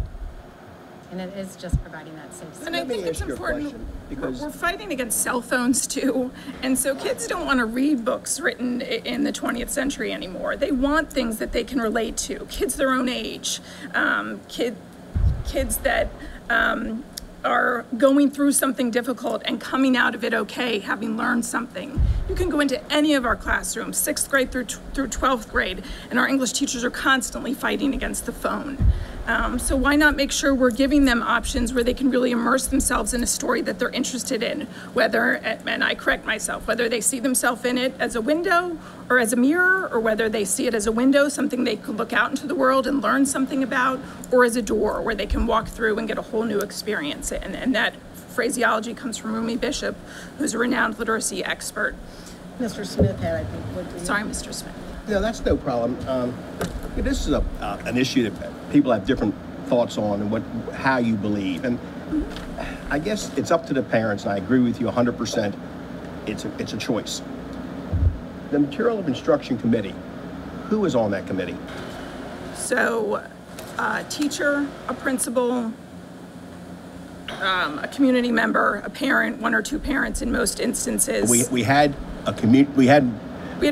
And it is just providing that safe space. And I think it's important, because we're fighting against cell phones too, and so kids don't want to read books written in the 20th century anymore. They want things that they can relate to. Kids their own age, kids that are going through something difficult and coming out of it okay, having learned something. You can go into any of our classrooms, 6th grade through 12th grade, and our English teachers are constantly fighting against the phone. So why not make sure we're giving them options where they can really immerse themselves in a story that they're interested in, whether, and I correct myself, whether they see themselves in it as a window or as a mirror, or whether they see it as a window, something they could look out into the world and learn something about, or as a door where they can walk through and get a whole new experience. And that phraseology comes from Rumi Bishop, who's a renowned literacy expert. Mr. Smith had, I think, what do you... Sorry, Mr. Smith. No, that's no problem. This is an issue that people have different thoughts on, and how you believe. And I guess it's up to the parents, and I agree with you 100%. It's a choice. The Material of Instruction Committee, who is on that committee? So a teacher, a principal, a community member, a parent, one or two parents in most instances. We had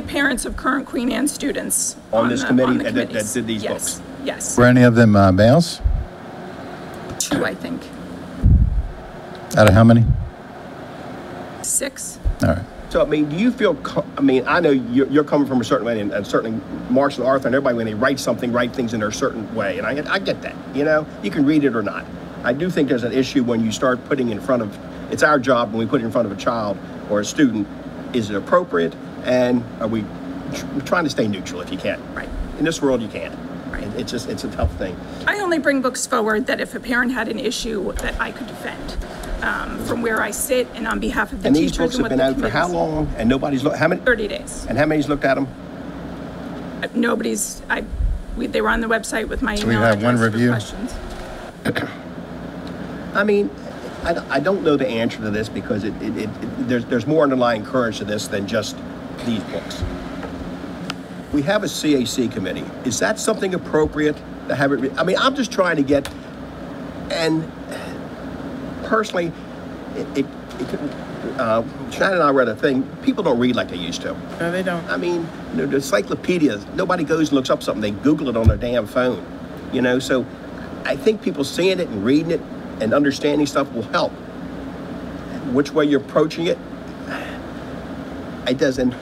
parents of current Queen Anne students on the committee that did these books. Yes. Were any of them males? 2, I think. Out of how many? 6. All right. So, I mean, do you feel, I mean, I know you're coming from a certain way, and certainly Marshall, Arthur, and everybody, when they write things in their certain way, and I get that, you know? You can read it or not. I do think there's an issue when you start putting in front of, it's our job when we put it in front of a child or a student, is it appropriate, and are we trying to stay neutral if you can? Right. In this world, you can't. Right. It's just, it's a tough thing. I only bring books forward that if a parent had an issue that I could defend from where I sit and on behalf of the teachers. And these books have been out for how long? And nobody's looked, how many? 30 days. And how many's looked at them? Nobody's, they were on the website with my email address. We have one review. Questions. I mean, I don't know the answer to this, because there's more underlying currents to this than just these books. We have a CAC committee. Is that something appropriate to have it? I mean, I'm just trying to get, and personally, Shannon and I read a thing. People don't read like they used to. No, they don't. I mean, the encyclopedias, nobody goes and looks up something. They Google it on their damn phone, you know? So I think people seeing it and reading it and understanding stuff will help. Which way you're approaching it, it doesn't.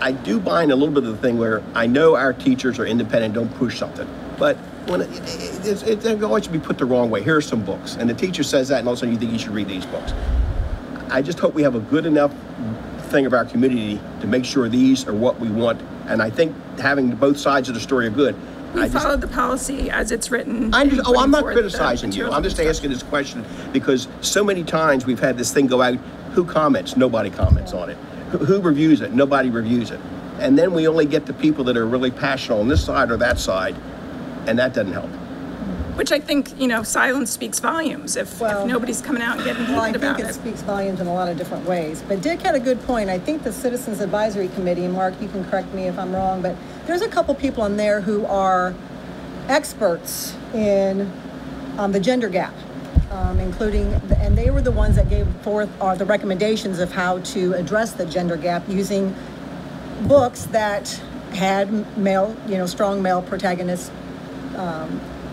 I do buy in a little bit of the thing where I know our teachers are independent, don't push something, but when it always should be put the wrong way. Here are some books, and the teacher says that, and all of a sudden you think you should read these books. I just hope we have a good enough thing of our community to make sure these are what we want, and I think having both sides of the story are good. We followed the policy as it's written. I'm not criticizing you. I'm just asking this question because so many times we've had this thing go out, who comments? Nobody comments on it. Who reviews it? Nobody reviews it. And then we only get the people that are really passionate on this side or that side, and that doesn't help. Which I think, you know, silence speaks volumes if nobody's coming out and getting heated about it. I think it speaks volumes in a lot of different ways. But Dick had a good point. I think the Citizens Advisory Committee, Mark, you can correct me if I'm wrong, but there's a couple people on there who are experts in the gender gap, including, and they were the ones that gave forth the recommendations of how to address the gender gap using books that had male, you know, strong male protagonists,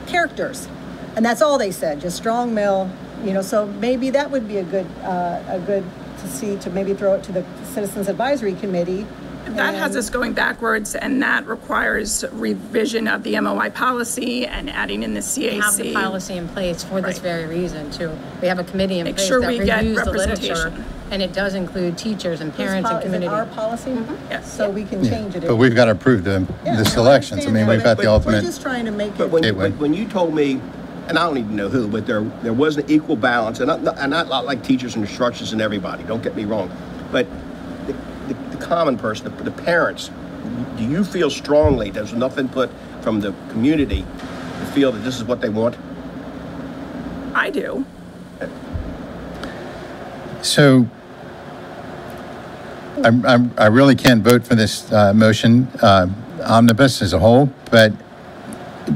characters, and that's all they said, just strong male, you know. So maybe that would be a good to see, to maybe throw it to the Citizens Advisory Committee. That has us going backwards, and that requires revision of the MOI policy and adding in the CAC. We have the policy in place for this very reason too. We have a committee in place that reviews the literature, and it does include teachers and parents and community. Is it our policy? Mm-hmm. Yes. So we can change it. But we've got to approve the selections. I mean, we've got the ultimate. We're just trying to make it. When you told me, and I don't even know who, but there was an equal balance, and not like teachers and instructors and everybody. Don't get me wrong, but the common person, the parents, do you feel strongly there's enough input from the community to feel that this is what they want? I do. So I really can't vote for this motion omnibus as a whole, but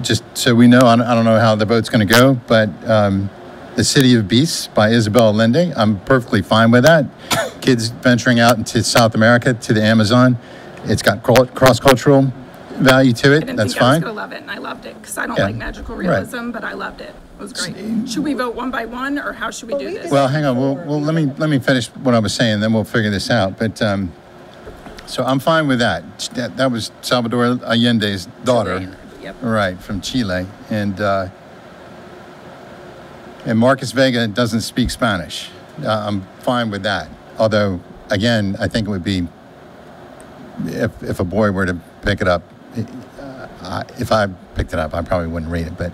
just so we know, I don't know how the vote's going to go, but The City of Beasts by Isabel Allende, I'm perfectly fine with that. Kids venturing out into South America, to the Amazon. It's got cross-cultural value to it. That's fine. I was going to love it, and I loved it because I don't like magical realism, but I loved it. It was great. Should we vote one by one, or how should we do this? Well, hang on. Well, let me finish what I was saying, then we'll figure this out. But so I'm fine with that. That was Salvador Allende's daughter, right, from Chile, and Marcus Vega doesn't speak Spanish. I'm fine with that. Although, again, I think it would be, if a boy were to pick it up, if I picked it up, I probably wouldn't read it, but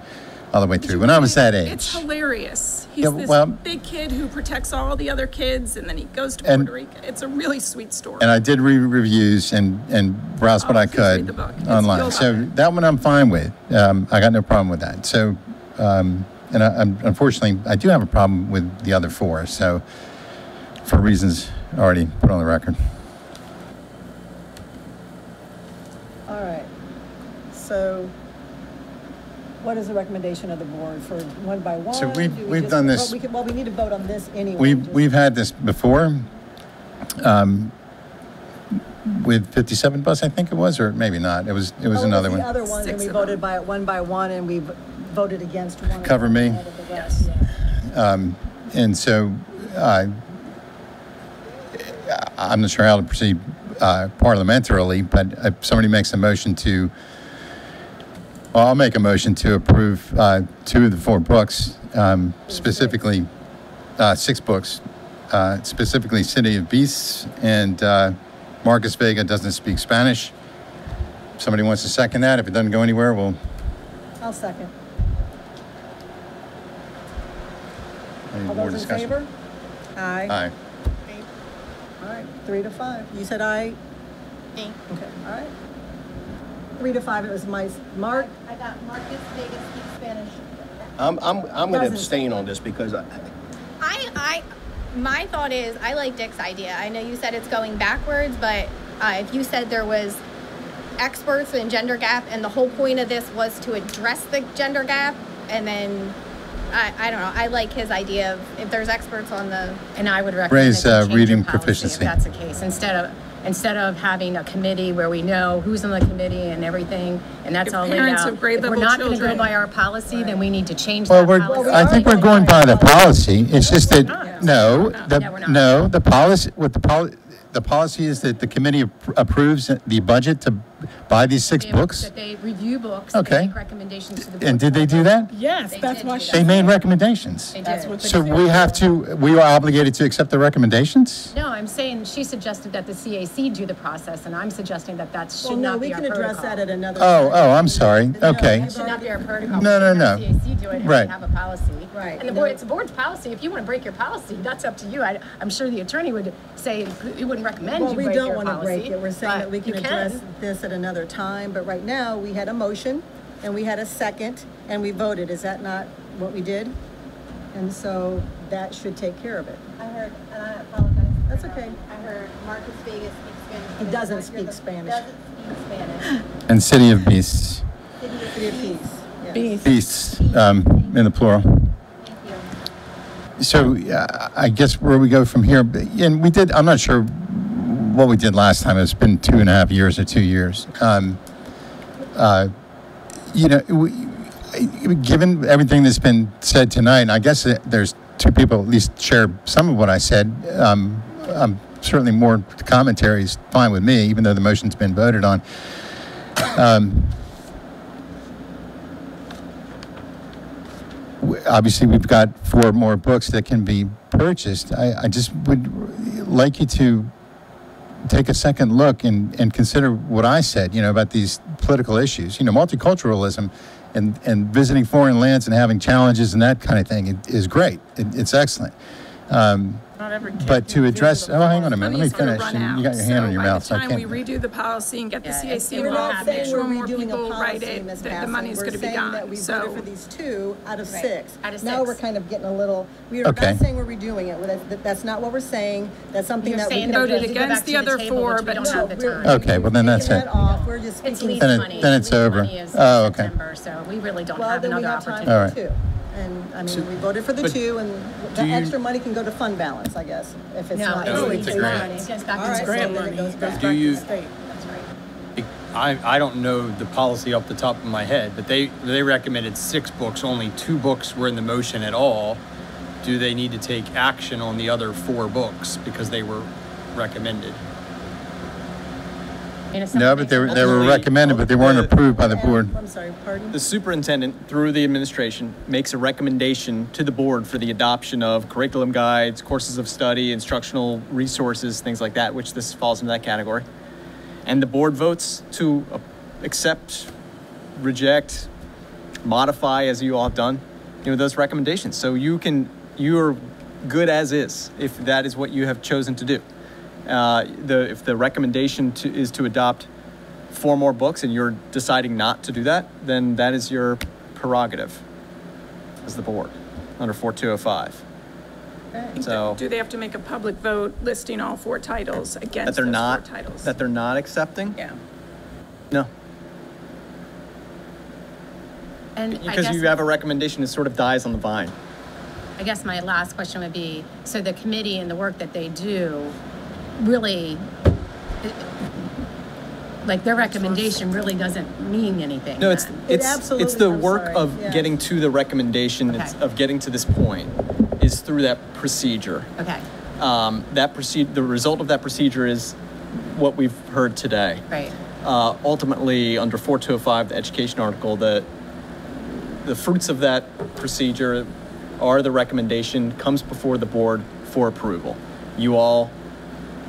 all the way through. When I was that age. It's hilarious. He's this big kid who protects all the other kids, and then he goes to Puerto Rico. It's a really sweet story. And I did read reviews and browse what I could online. So that one I'm fine with. I got no problem with that. So, and unfortunately, I do have a problem with the other four. So, for reasons already put on the record. All right. So, what is the recommendation of the board for one by one? So we've done this. Well, we need to vote on this anyway. We've had this before, with 57 bus, I think it was, or maybe not. It was another one. The other one, and we voted by it one by one, and we voted against one. Cover me. Yes. And so. I'm not sure how to proceed parliamentarily, but if somebody makes a motion to, well, I'll make a motion to approve 2 of the 4 books, specifically 6 books, specifically City of Beasts and Marcus Vega Doesn't Speak Spanish. If somebody wants to second that, if it doesn't go anywhere, I'll second. All those in favor? Aye. Aye. All right, 3 to 5. You said aye? Aye. Okay, all right. 3 to 5, it was Mark. I got Marcus Vegas speak Spanish. I'm going to abstain on this because my thought is, I like Dick's idea. I know you said it's going backwards, but if you said there was experts in gender gap and the whole point of this was to address the gender gap, and then I don't know. I like his idea of if there's experts on the, and I would recommend raise reading proficiency if that's the case. Instead of instead of having a committee where we know who's on the committee and everything, and that's all laid out. If we're not going to go by our policy, then we need to change that policy. I think we're going by the policy. It's just that, the policy is that the committee approves the budget to buy these six books. That they review books. Okay. They make recommendations to the board. And did they do that? Yes, that's why they made recommendations. They did. So we have to. We are obligated to accept the recommendations. No, I'm saying she suggested that the CAC do the process, and I'm suggesting that that should not be our protocol. We can address that at another. Oh, I'm sorry. Okay. That should not be our protocol. No. The CAC do it. And right. Have a policy. Right. And the board. It's the board's policy. If you want to break your policy, that's up to you. I'm sure the attorney would say he wouldn't recommend you break your policy. Well, we don't want to break it. We're saying that we can address this at another time, but right now we had a motion and we had a second and we voted. Is that not what we did? And so that should take care of it. I heard, and I apologize. That's okay. I heard Marcus Vegas speaks Spanish. He doesn't speak Spanish. And City of Beasts. City of Peace. Yes. Beasts, in the plural. Thank you. So I guess where we go from here, and we did, I'm not sure what we did last time. It's been 2.5 years or 2 years. You know, given everything that's been said tonight, I guess there's two people at least share some of what I said. Certainly more commentary is fine with me, even though the motion's been voted on. Obviously, we've got 4 more books that can be purchased. I just would like you to take a second look and consider what I said, you know, about these political issues. You know, multiculturalism and visiting foreign lands and having challenges and that kind of thing is great. It's excellent. But to address, hang on a minute, let me finish. You got your hand on your mouth. So by the time we redo the policy and get the CAC involved, make sure more people write it, that the money's going to be gone. So for these 2 out of 6. Now we're kind of getting a little. We're not saying we're redoing it. That's not what we're saying. That's something that we can voted against the other 4, but don't have the time. Okay, well then that's it. It's lease money. Then it's over. Oh, okay. So we really don't have another opportunity. All right. And I mean, we voted for the 2, and the extra money can go to fund balance, I guess, if it's not. No, it's a grant. It goes back to the grant money. It goes back to the state. That's right. I don't know the policy off the top of my head, but they recommended 6 books. Only 2 books were in the motion at all. Do they need to take action on the other 4 books because they were recommended? No, but they were recommended, but they weren't approved by the board. I'm sorry, pardon? The superintendent, through the administration, makes a recommendation to the board for the adoption of curriculum guides, courses of study, instructional resources, things like that, which this falls into that category. And the board votes to accept, reject, modify, as you all have done, you know, those recommendations. So you're good as is, if that is what you have chosen to do. If the recommendation is to adopt 4 more books and you're deciding not to do that, then that is your prerogative as the board under 4205. So, do they have to make a public vote listing all 4 titles against those 4 titles? That they're not accepting? Yeah. No. And because you have a recommendation that sort of dies on the vine. I guess my last question would be, so the committee and the work that they do, really, like their recommendation really doesn't mean anything. No, it's the work of getting to the recommendation, of getting to this point, is through that procedure. Okay. The result of that procedure is what we've heard today. Right. Ultimately, under 4205, the education article, the fruits of that procedure are the recommendation comes before the board for approval. You all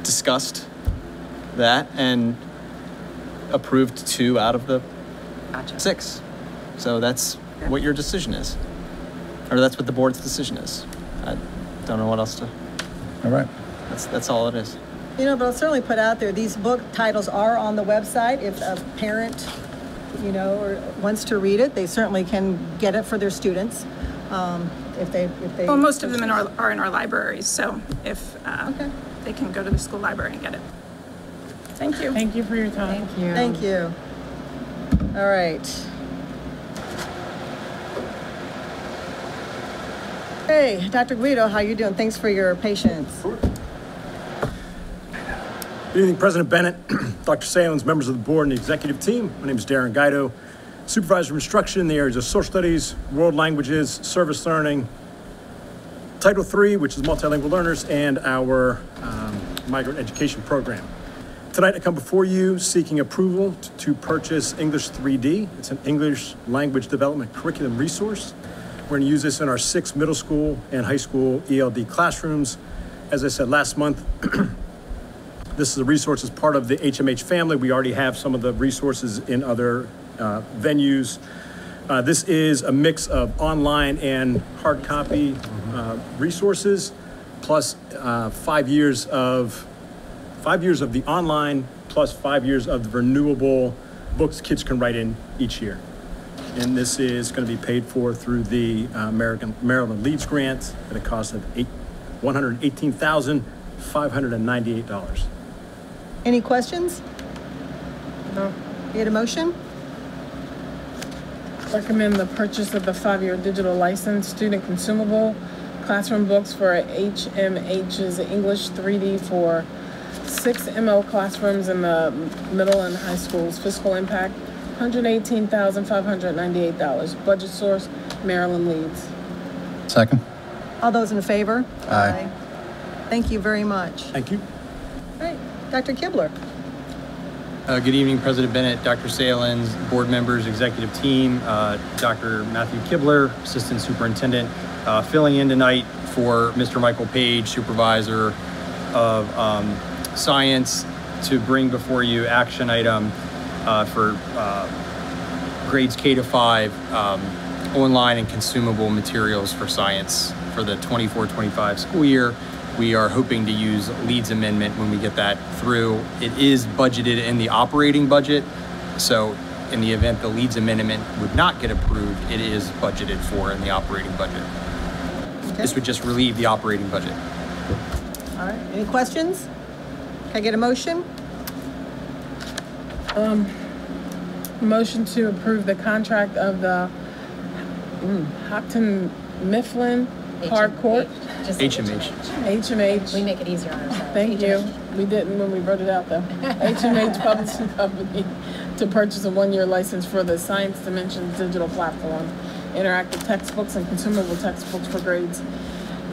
discussed that and approved 2 out of the 6. So that's what your decision is, or that's what the board's decision is. I don't know what else to. All right. That's all it is. You know, but I'll certainly put out there, these book titles are on the website. If a parent, you know, or wants to read it, they certainly can get it for their students. If they well, most of them are in our libraries. So if they can go to the school library and get it. Thank you. Thank you for your time. Thank you. Thank you. All right. Hey, Dr. Guido, how you doing? Thanks for your patience. Good evening, President Bennett, Dr. Salins, members of the board and the executive team. My name is Darren Guido, supervisor of instruction in the areas of social studies, world languages, service learning, Title III, which is multilingual learners, and our migrant education program. Tonight I come before you seeking approval to purchase English 3D. It's an English language development curriculum resource. We're going to use this in our 6 middle school and high school ELD classrooms. As I said last month, this is a resource as part of the HMH family. We already have some of the resources in other venues. This is a mix of online and hard copy resources, plus 5 years of the online, plus 5 years of the renewable books kids can write in each year. And this is going to be paid for through the Maryland Leeds grant at a cost of $118,598. Any questions? No. You had a motion? Recommend the purchase of the 5-year digital license student consumable classroom books for HMH's English 3D for 6 ML classrooms in the middle and high schools. Fiscal impact, $118,598. Budget source, Maryland Leeds. Second. All those in favor? Aye. Thank you very much. Thank you. All right, Dr. Giebert. Good evening, President Bennett, Dr. Salins, board members, executive team, Dr. Matthew Kibler, assistant superintendent, filling in tonight for Mr. Michael Page, supervisor of science, to bring before you action item for grades K-5 online and consumable materials for science for the 24-25 school year. We are hoping to use Leeds amendment when we get that through. It is budgeted in the operating budget, so in the event the Leeds amendment would not get approved, it is budgeted for in the operating budget. Okay. This would just relieve the operating budget. All right, any questions? Can I get a motion? Motion to approve the contract of the Houghton Mifflin Hardcourt. HMH. We make it easier on ourselves. Thank you. We didn't when we wrote it out, though. HMH Publishing Company to purchase a 1-year license for the Science Dimensions digital platform, interactive textbooks, and consumable textbooks for grades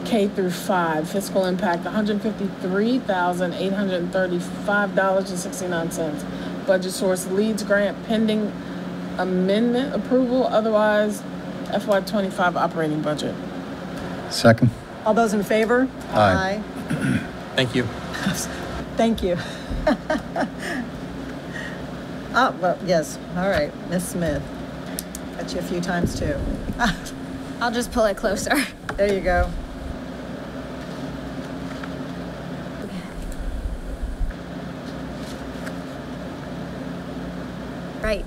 K-5. Fiscal impact, $153,835.69. Budget source, Leeds grant, pending amendment approval. Otherwise, FY25 operating budget. Second. All those in favor? Aye. Aye. Thank you. Thank you. Oh, well, yes. All right, Ms. Smith. Got you a few times too. I'll just pull it closer. There you go. Right.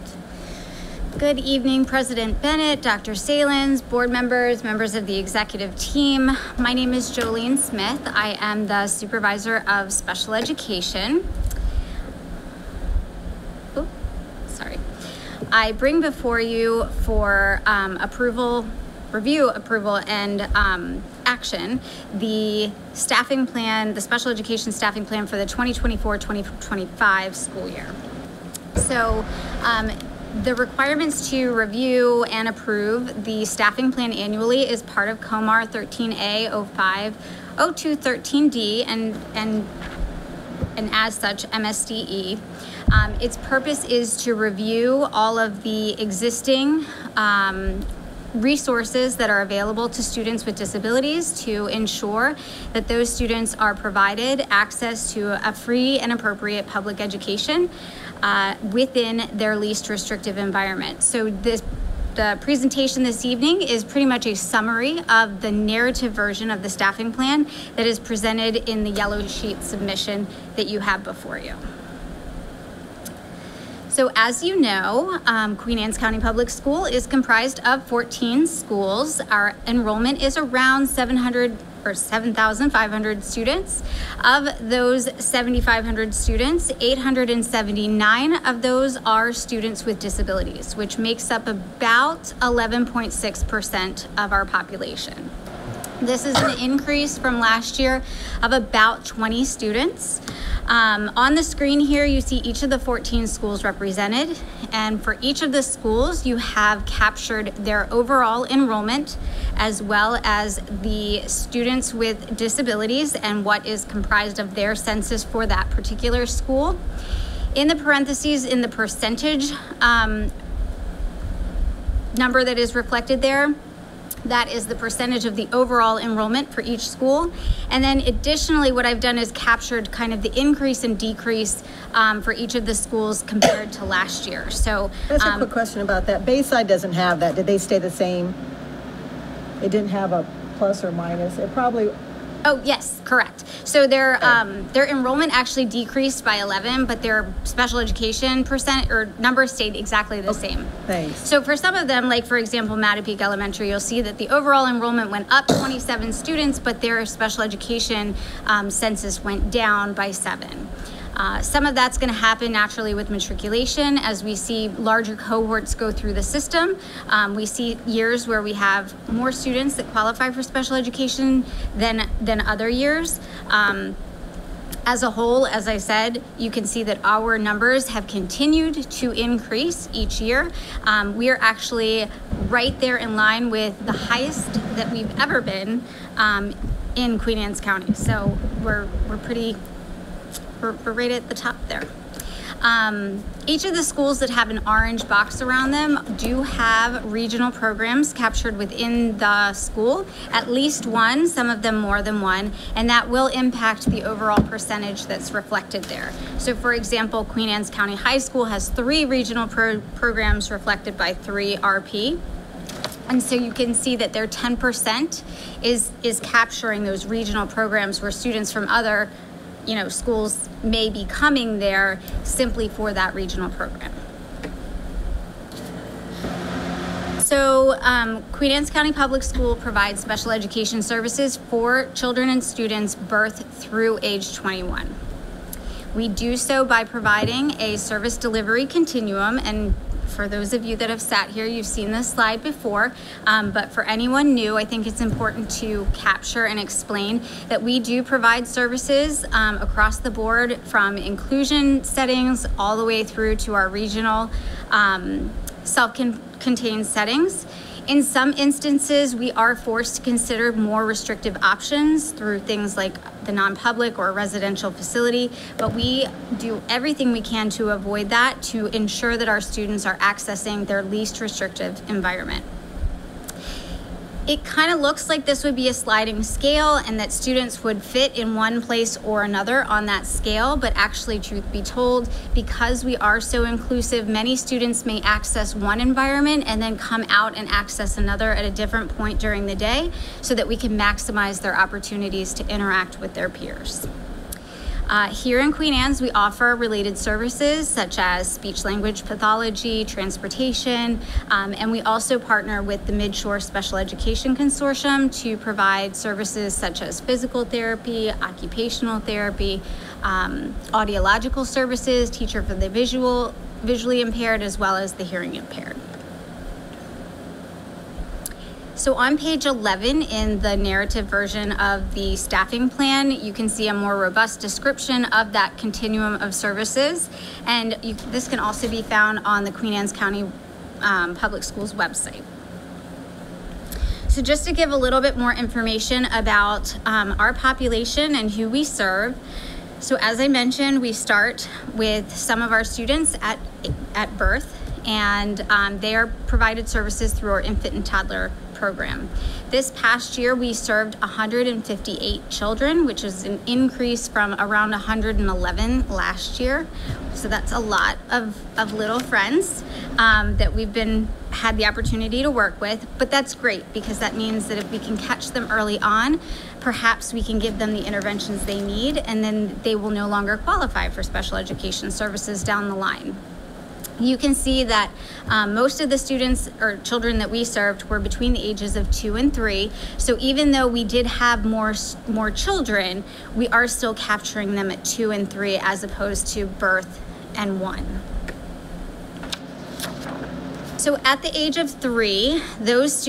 Good evening, President Bennett, Dr. Salins, board members, members of the executive team. My name is Jolene Smith. I am the supervisor of special education. Oops, sorry. I bring before you for review, approval, and action, the staffing plan, the special education staffing plan for the 2024-2025 school year. So, the requirements to review and approve the staffing plan annually is part of COMAR 13A050213D and as such MSDE. Its purpose is to review all of the existing resources that are available to students with disabilities to ensure that those students are provided access to a free and appropriate public education within their least restrictive environment. So the presentation this evening is pretty much a summary of the narrative version of the staffing plan that is presented in the yellow sheet submission that you have before you. So as you know, Queen Anne's County Public School is comprised of 14 schools. Our enrollment is around 7,500 students. Of those 7,500 students, 879 of those are students with disabilities, which makes up about 11.6% of our population. This is an increase from last year of about 20 students. On the screen here, you see each of the 14 schools represented, and for each of the schools, you have captured their overall enrollment as well as the students with disabilities and what is comprised of their census for that particular school. In the parentheses, in the percentage number that is reflected there, that is the percentage of the overall enrollment for each school. And then additionally, what I've done is captured kind of the increase and decrease for each of the schools compared to last year. So that's a quick question about that. Bayside doesn't have that. Did they stay the same? It didn't have a plus or minus. It probably... Oh, yes, correct. So their enrollment actually decreased by 11, but their special education percent or number stayed exactly the same. Thanks. So for some of them, like for example, Mattapique Elementary, you'll see that the overall enrollment went up 27 students, but their special education census went down by 7. Some of that's going to happen naturally with matriculation as we see larger cohorts go through the system. We see years where we have more students that qualify for special education than other years. As a whole, as I said, you can see that our numbers have continued to increase each year. We are actually right there in line with the highest that we've ever been in Queen Anne's County. So we're pretty... We're right at the top there. Each of the schools that have an orange box around them do have regional programs captured within the school, at least one, some of them more than one, and that will impact the overall percentage that's reflected there. So for example, Queen Anne's County High School has 3 regional programs reflected by 3 RP. And so you can see that their 10% is capturing those regional programs where students from other schools may be coming there simply for that regional program. So Queen Anne's County Public School provides special education services for children and students birth through age 21. We do so by providing a service delivery continuum, and for those of you that have sat here, you've seen this slide before, but for anyone new, I think it's important to capture and explain that we do provide services across the board, from inclusion settings all the way through to our regional self-contained settings. In some instances, we are forced to consider more restrictive options through things like the non-public or residential facility, but we do everything we can to avoid that, to ensure that our students are accessing their least restrictive environment. It kind of looks like this would be a sliding scale and that students would fit in one place or another on that scale, but actually, truth be told, because we are so inclusive, many students may access one environment and then come out and access another at a different point during the day so that we can maximize their opportunities to interact with their peers. Here in Queen Anne's, we offer related services such as speech-language pathology, transportation, and we also partner with the Midshore Special Education Consortium to provide services such as physical therapy, occupational therapy, audiological services, teacher for the visually impaired, as well as the hearing impaired. So on page 11 in the narrative version of the staffing plan, you can see a more robust description of that continuum of services. And this can also be found on the Queen Anne's County Public Schools website. So just to give a little bit more information about our population and who we serve. So as I mentioned, we start with some of our students at birth, and they are provided services through our infant and toddler program. This past year, we served 158 children, which is an increase from around 111 last year. So that's a lot of little friends that we've had the opportunity to work with, but that's great because that means that if we can catch them early on, perhaps we can give them the interventions they need, and then they will no longer qualify for special education services down the line. You can see that most of the students or children that we served were between the ages of 2 and 3. So even though we did have more children, we are still capturing them at 2 and 3 as opposed to birth and 1. So at the age of 3, those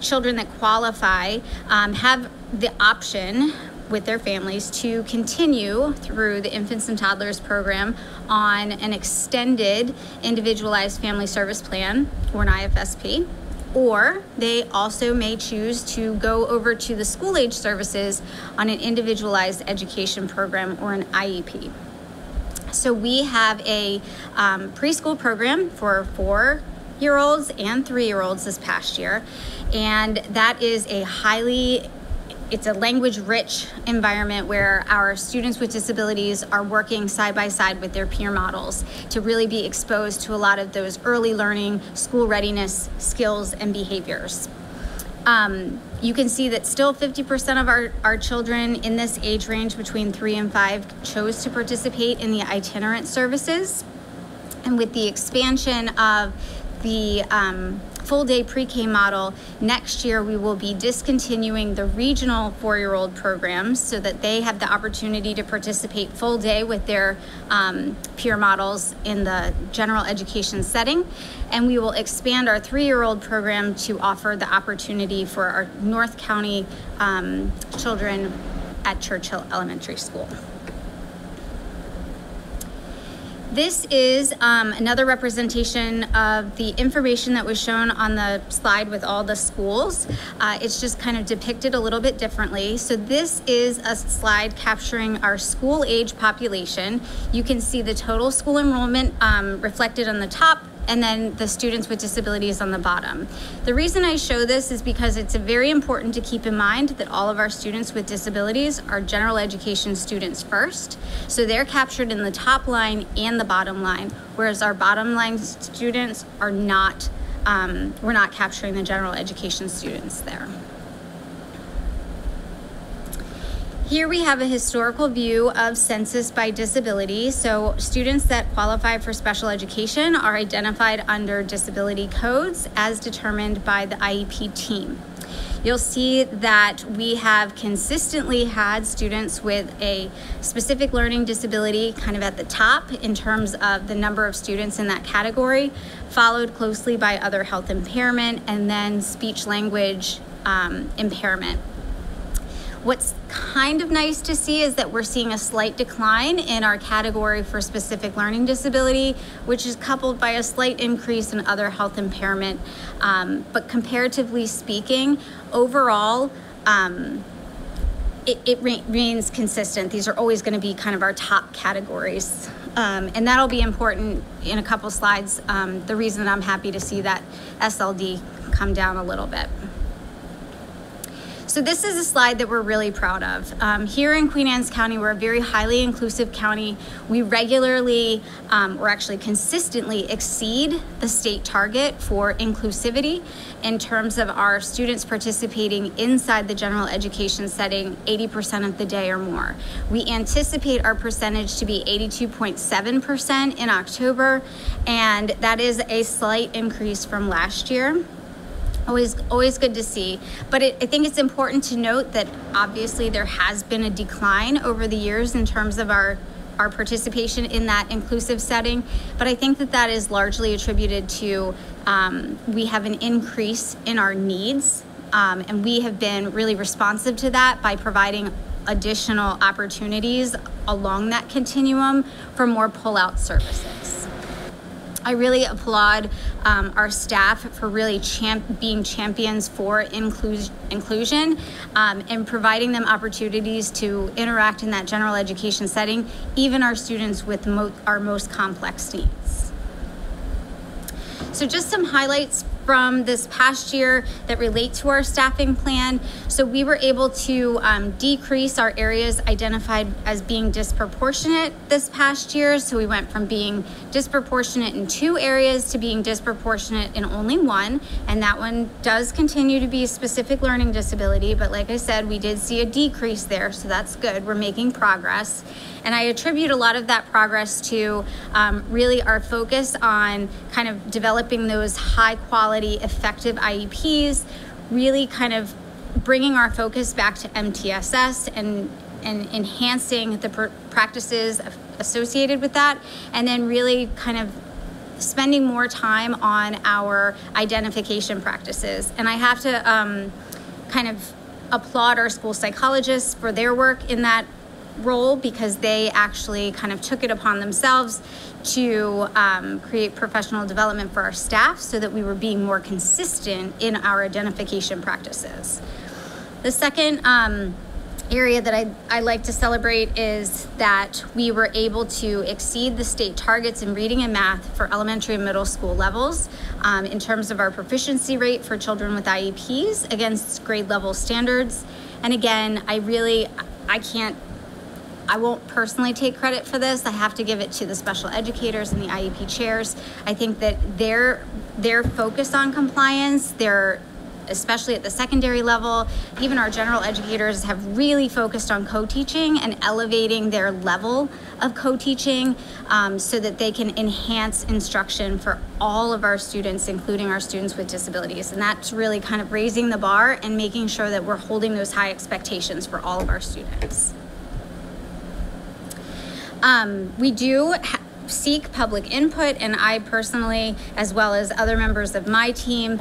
children that qualify have the option with their families to continue through the Infants and Toddlers program on an extended individualized family service plan, or an IFSP, or they also may choose to go over to the school age services on an individualized education program, or an IEP. So we have a preschool program for 4-year-olds and 3-year-olds this past year, and that is a it's a language-rich environment where our students with disabilities are working side by side with their peer models to really be exposed to a lot of those early learning, school readiness skills and behaviors. You can see that still 50% of our children in this age range between 3 and 5 chose to participate in the itinerant services. And with the expansion of the full-day pre-K model, next year we will be discontinuing the regional 4-year-old programs so that they have the opportunity to participate full day with their peer models in the general education setting. And we will expand our 3-year-old program to offer the opportunity for our North County children at Churchill Elementary School. This is another representation of the information that was shown on the slide with all the schools. It's just kind of depicted a little bit differently. So this is a slide capturing our school age population. You can see the total school enrollment reflected on the top, and then the students with disabilities on the bottom. The reason I show this is because it's very important to keep in mind that all of our students with disabilities are general education students first. So they're captured in the top line and the bottom line, whereas our bottom line students are not, we're not capturing the general education students there. Here we have a historical view of census by disability. So students that qualify for special education are identified under disability codes as determined by the IEP team. You'll see that we have consistently had students with a specific learning disability kind of at the top in terms of the number of students in that category, followed closely by other health impairment, and then speech language impairment. What's kind of nice to see is that we're seeing a slight decline in our category for specific learning disability, which is coupled by a slight increase in other health impairment. But comparatively speaking, overall, it remains consistent. These are always going to be kind of our top categories. And that'll be important in a couple slides. The reason that I'm happy to see that SLD come down a little bit. So this is a slide that we're really proud of. Here in Queen Anne's County, we're a very highly inclusive county. We regularly, or actually consistently, exceed the state target for inclusivity in terms of our students participating inside the general education setting 80% of the day or more. We anticipate our percentage to be 82.7% in October, and that is a slight increase from last year. Always good to see, but I think it's important to note that obviously there has been a decline over the years in terms of our participation in that inclusive setting, but I think that that is largely attributed to we have an increase in our needs, and we have been really responsive to that by providing additional opportunities along that continuum for more pull-out services. I really applaud our staff for really being champions for inclusion and providing them opportunities to interact in that general education setting, even our students with our most complex needs. So just some highlights from this past year that relate to our staffing plan. So we were able to decrease our areas identified as being disproportionate this past year. So we went from being disproportionate in 2 areas to being disproportionate in only 1. And that one does continue to be a specific learning disability. But like I said, we did see a decrease there. So that's good. We're making progress. And I attribute a lot of that progress to really our focus on kind of developing those high quality, effective IEPs, really kind of bringing our focus back to MTSS and enhancing the practices associated with that, and then really kind of spending more time on our identification practices. And I have to kind of applaud our school psychologists for their work in that role, because they actually kind of took it upon themselves to create professional development for our staff so that we were being more consistent in our identification practices. The second area that I like to celebrate is that we were able to exceed the state targets in reading and math for elementary and middle school levels in terms of our proficiency rate for children with IEPs against grade level standards. And again, I won't personally take credit for this. I have to give it to the special educators and the IEP chairs. I think that their focus on compliance, especially at the secondary level, even our general educators have really focused on co-teaching and elevating their level of co-teaching so that they can enhance instruction for all of our students, including our students with disabilities. And that's really kind of raising the bar and making sure that we're holding those high expectations for all of our students. We do seek public input, and I personally, as well as other members of my team,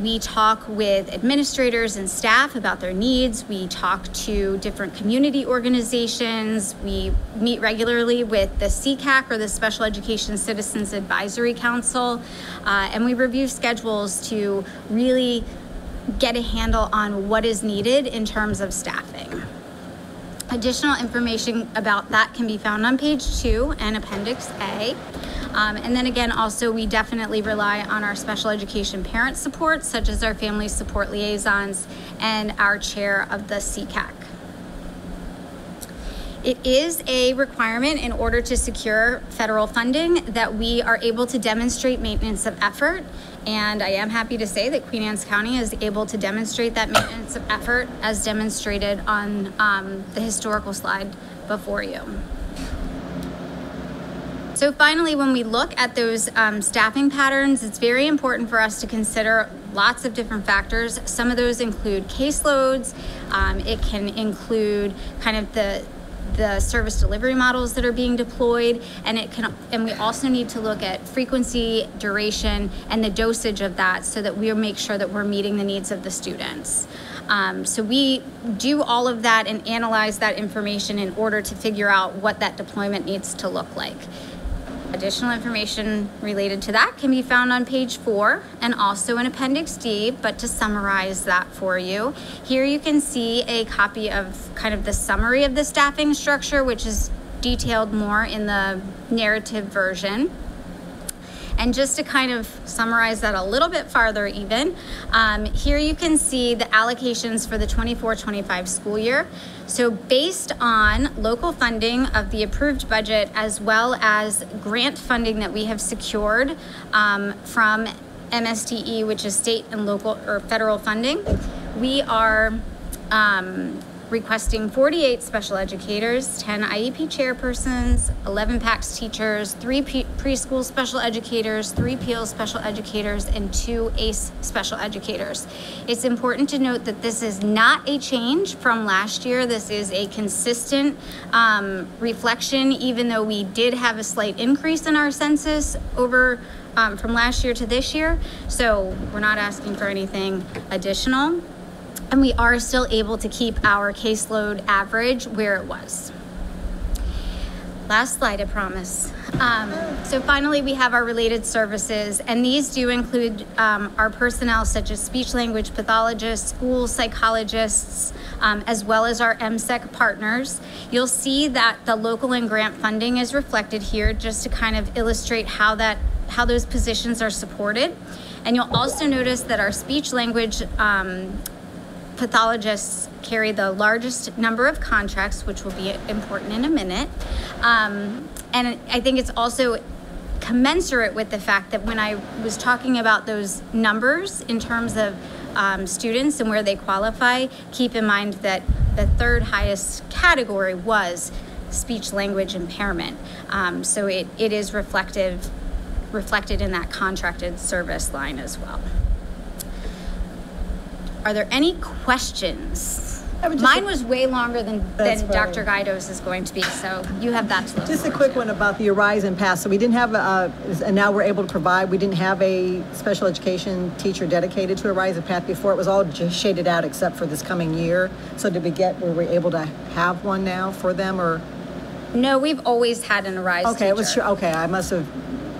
we talk with administrators and staff about their needs. We talk to different community organizations. We meet regularly with the CCAC, or the Special Education Citizens Advisory Council, and we review schedules to really get a handle on what is needed in terms of staffing. Additional information about that can be found on page 2 and Appendix A. And then again, also, we definitely rely on our special education parent support, such as our family support liaisons and our chair of the CCAC. It is a requirement in order to secure federal funding that we are able to demonstrate maintenance of effort. And I am happy to say that Queen Anne's County is able to demonstrate that maintenance of effort as demonstrated on the historical slide before you. So finally, when we look at those staffing patterns, it's very important for us to consider lots of different factors. Some of those include caseloads. It can include kind of the service delivery models that are being deployed, and we also need to look at frequency, duration, and the dosage of that, so that we make sure that we're meeting the needs of the students. So we do all of that and analyze that information in order to figure out what that deployment needs to look like. Additional information related to that can be found on page 4 and also in Appendix D, but to summarize that for you, here you can see a copy of kind of the summary of the staffing structure, which is detailed more in the narrative version. And just to kind of summarize that a little bit farther even, here you can see the allocations for the 24-25 school year. So based on local funding of the approved budget, as well as grant funding that we have secured from MSDE, which is state and local or federal funding, we are requesting 48 special educators, 10 IEP chairpersons, 11 PACS teachers, 3 preschool special educators, 3 PEAL special educators, and 2 ACE special educators. It's important to note that this is not a change from last year. This is a consistent reflection, even though we did have a slight increase in our census over from last year to this year. So we're not asking for anything additional. And we are still able to keep our caseload average where it was. Last slide, I promise. So finally, we have our related services, and these do include our personnel such as speech language pathologists, school psychologists, as well as our MSEC partners. You'll see that the local and grant funding is reflected here, just to kind of illustrate how those positions are supported. And you'll also notice that our speech language pathologists carry the largest number of contracts, which will be important in a minute. And I think it's also commensurate with the fact that when I was talking about those numbers in terms of students and where they qualify, keep in mind that the third highest category was speech language impairment. So it is reflected in that contracted service line as well. Are there any questions Mine was way longer than Dr. Guido's is going to be, so you have that to look Just a quick to. One about the Horizon Path. So we didn't have, and now we're able to provide, we didn't have a special education teacher dedicated to Horizon Path before. It was all just shaded out except for this coming year. So did we get, were we able to have one now for them, or? No, we've always had an Horizon teacher. Okay, I must have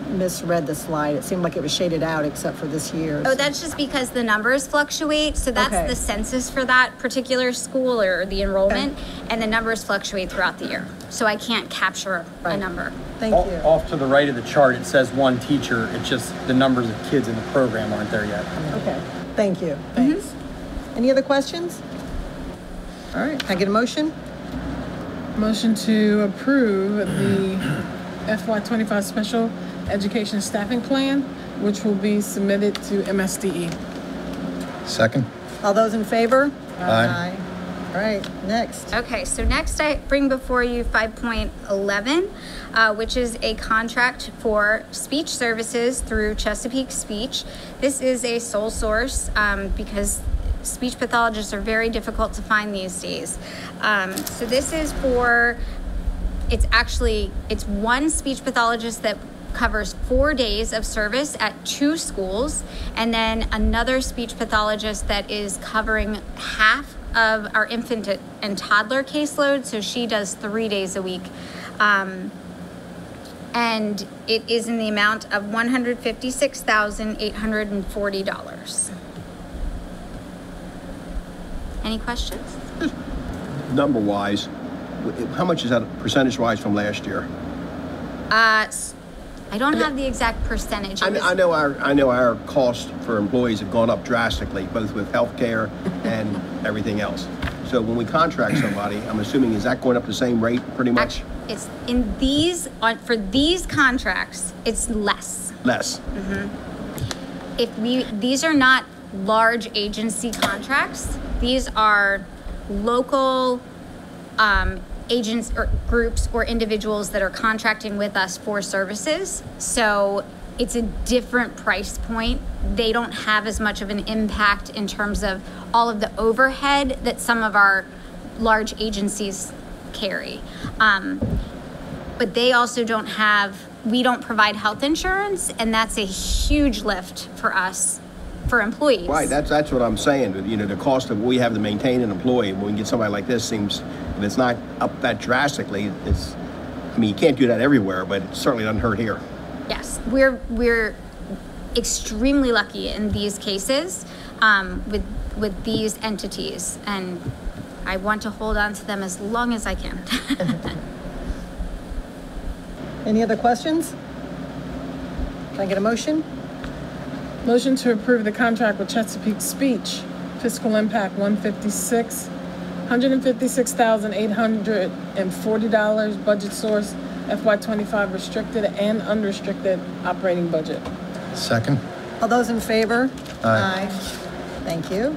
misread the slide. It seemed like it was shaded out except for this year. Oh, that's just because the numbers fluctuate. So that's the census for that particular school or the enrollment, and the numbers fluctuate throughout the year. So I can't capture a number. Thank you. Off to the right of the chart, it says one teacher. It's just the numbers of kids in the program aren't there yet. Okay, thank you. Thanks. Any other questions? All right, can I get a motion? Motion to approve the FY25 special education staffing plan, which will be submitted to MSDE. Second. All those in favor? Aye. Aye. All right, next. Okay, so next I bring before you 5.11, which is a contract for speech services through Chesapeake Speech. This is a sole source because speech pathologists are very difficult to find these days. So this is for, it's one speech pathologist that covers 4 days of service at 2 schools, and then another speech pathologist that is covering half of our infant and toddler caseload, so she does 3 days a week. And it is in the amount of $156,840. Any questions? Number-wise, how much is that percentage-wise from last year? I don't have the exact percentage. I know our costs for employees have gone up drastically, both with healthcare and everything else. So when we contract somebody, I'm assuming, is that going up the same rate pretty much? It's in these, for these contracts, it's less. Less. Mm-hmm. These are not large agency contracts. These are local agents or groups or individuals that are contracting with us for services. So it's a different price point. They don't have as much of an impact in terms of all of the overhead that some of our large agencies carry. But they also don't have, we don't provide health insurance, and that's a huge lift for us, for employees. Right, that's what I'm saying. You know, the cost of what we have to maintain an employee, when we get somebody like this, seems, if it's not up that drastically, it's, I mean, you can't do that everywhere, but it certainly doesn't hurt here. Yes, we're extremely lucky in these cases with these entities, and I want to hold on to them as long as I can. Any other questions? Can I get a motion? Motion to approve the contract with Chesapeake Speech. Fiscal impact $156,840. Budget source FY25 restricted and unrestricted operating budget. Second. All those in favor? Aye. Aye. Thank you.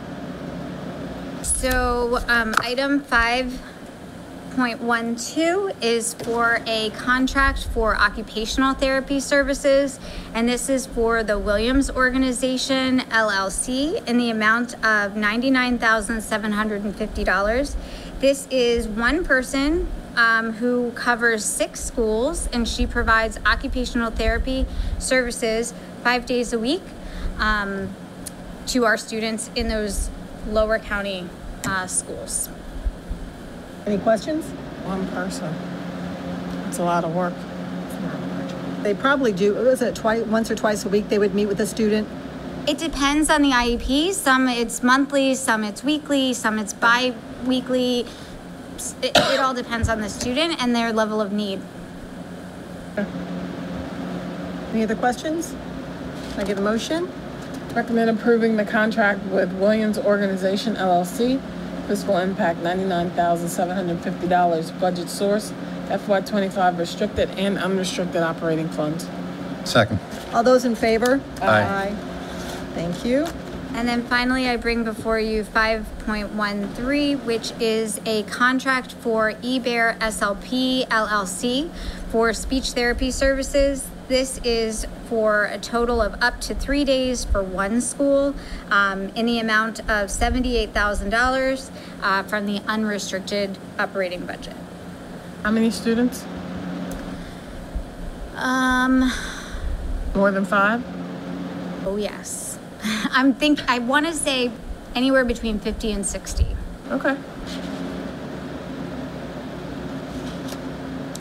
So item 5.12 is for a contract for occupational therapy services, and this is for the Williams Organization LLC in the amount of $99,750. This is one person who covers 6 schools, and she provides occupational therapy services 5 days a week to our students in those lower county schools. Any questions? One person. It's a lot of work. They probably do, isn't it once or twice a week they would meet with a student? It depends on the IEP. Some it's monthly, some it's weekly, some it's bi-weekly. It all depends on the student and their level of need. Any other questions? Can I get a motion? Recommend approving the contract with Williams Organization LLC. Fiscal impact $99,750. Budget source FY25 restricted and unrestricted operating funds. Second. All those in favor? Aye. Aye. Thank you. And then finally, I bring before you 5.13, which is a contract for eBear SLP LLC for speech therapy services. This is for a total of up to 3 days for one school in the amount of $78,000 from the unrestricted operating budget. How many students? More than five? Oh, yes. I want to say anywhere between 50 and 60. Okay.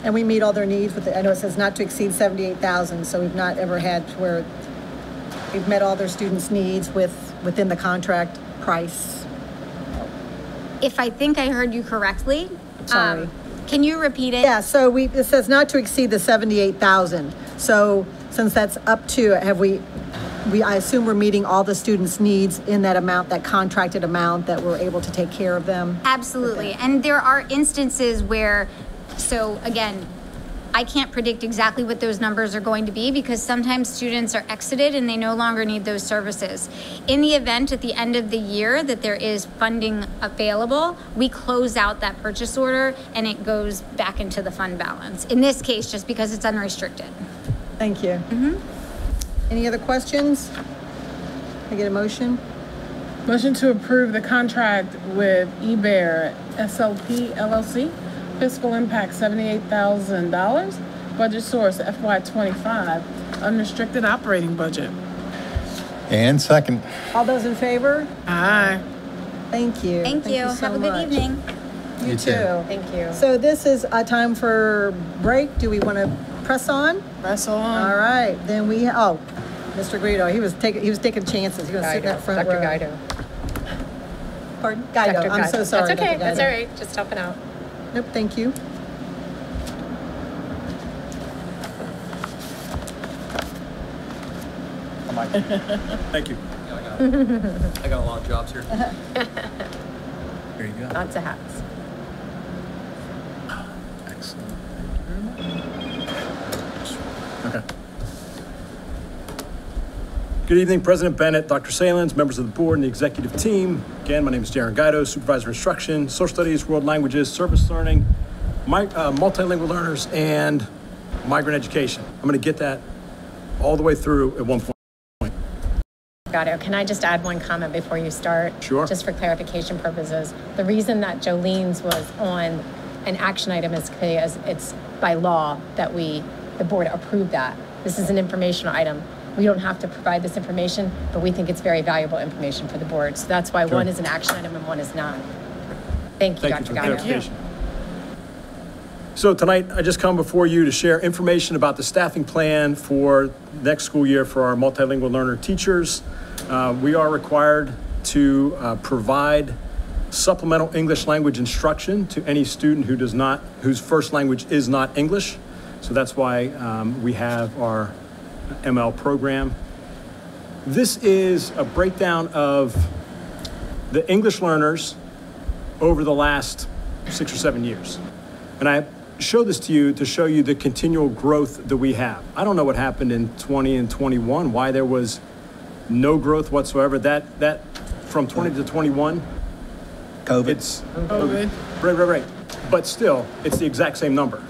And we meet all their needs with the, I know it says not to exceed 78,000, so we've not ever had where we've met all their students' needs within the contract price. If I think I heard you correctly, sorry. Can you repeat it? Yeah, so it says not to exceed the 78,000. So since that's up to, I assume we're meeting all the students' needs in that amount, that contracted amount that we're able to take care of them. Absolutely. And there are instances where, so again, I can't predict exactly what those numbers are going to be because sometimes students are exited and they no longer need those services. In the event at the end of the year that there is funding available, we close out that purchase order and it goes back into the fund balance. In this case, just because it's unrestricted. Thank you. Mm-hmm. Any other questions? Can I get a motion? Motion to approve the contract with eBear SLP LLC. Fiscal impact $78,000. Budget source FY25. Unrestricted operating budget. And second. All those in favor? Aye. Thank you. Thank you so much. Have a good evening. You too. Thank you. So this is a time for break. Do we want to press on? Press on. All right. Then we Mr. Guido, he was taking chances. He was sitting up front. Dr. Guido. Pardon? Guido. I'm so sorry. That's okay. That's all right. Just helping out. Nope. Thank you. Thank you. I got a lot of jobs here. There you go. Lots of hats. Excellent. Thank you very much. Okay. Good evening, President Bennett, Dr. Salins, members of the board and the executive team. Again, my name is Darren Guido, supervisor of instruction, social studies, world languages, service learning, multilingual learners, and migrant education. I'm going to get that all the way through at one point. Got it. Can I just add one comment before you start? Sure. Just for clarification purposes. The reason that Jolene's was on an action item is because it's by law that the board approved that. This is an informational item. We don't have to provide this information, but we think it's very valuable information for the board. So that's why one is an action item and one is not. Thank you, Dr. Guido. So tonight, I just come before you to share information about the staffing plan for next school year for our multilingual learner teachers. We are required to provide supplemental English language instruction to any student who does not, whose first language is not English. So that's why we have our ML program. This is a breakdown of the English learners over the last 6 or 7 years. And I show this to you to show you the continual growth that we have. I don't know what happened in 20 and 21, why there was no growth whatsoever. That from 20 to 21, COVID. It's COVID. Right. But still, it's the exact same number.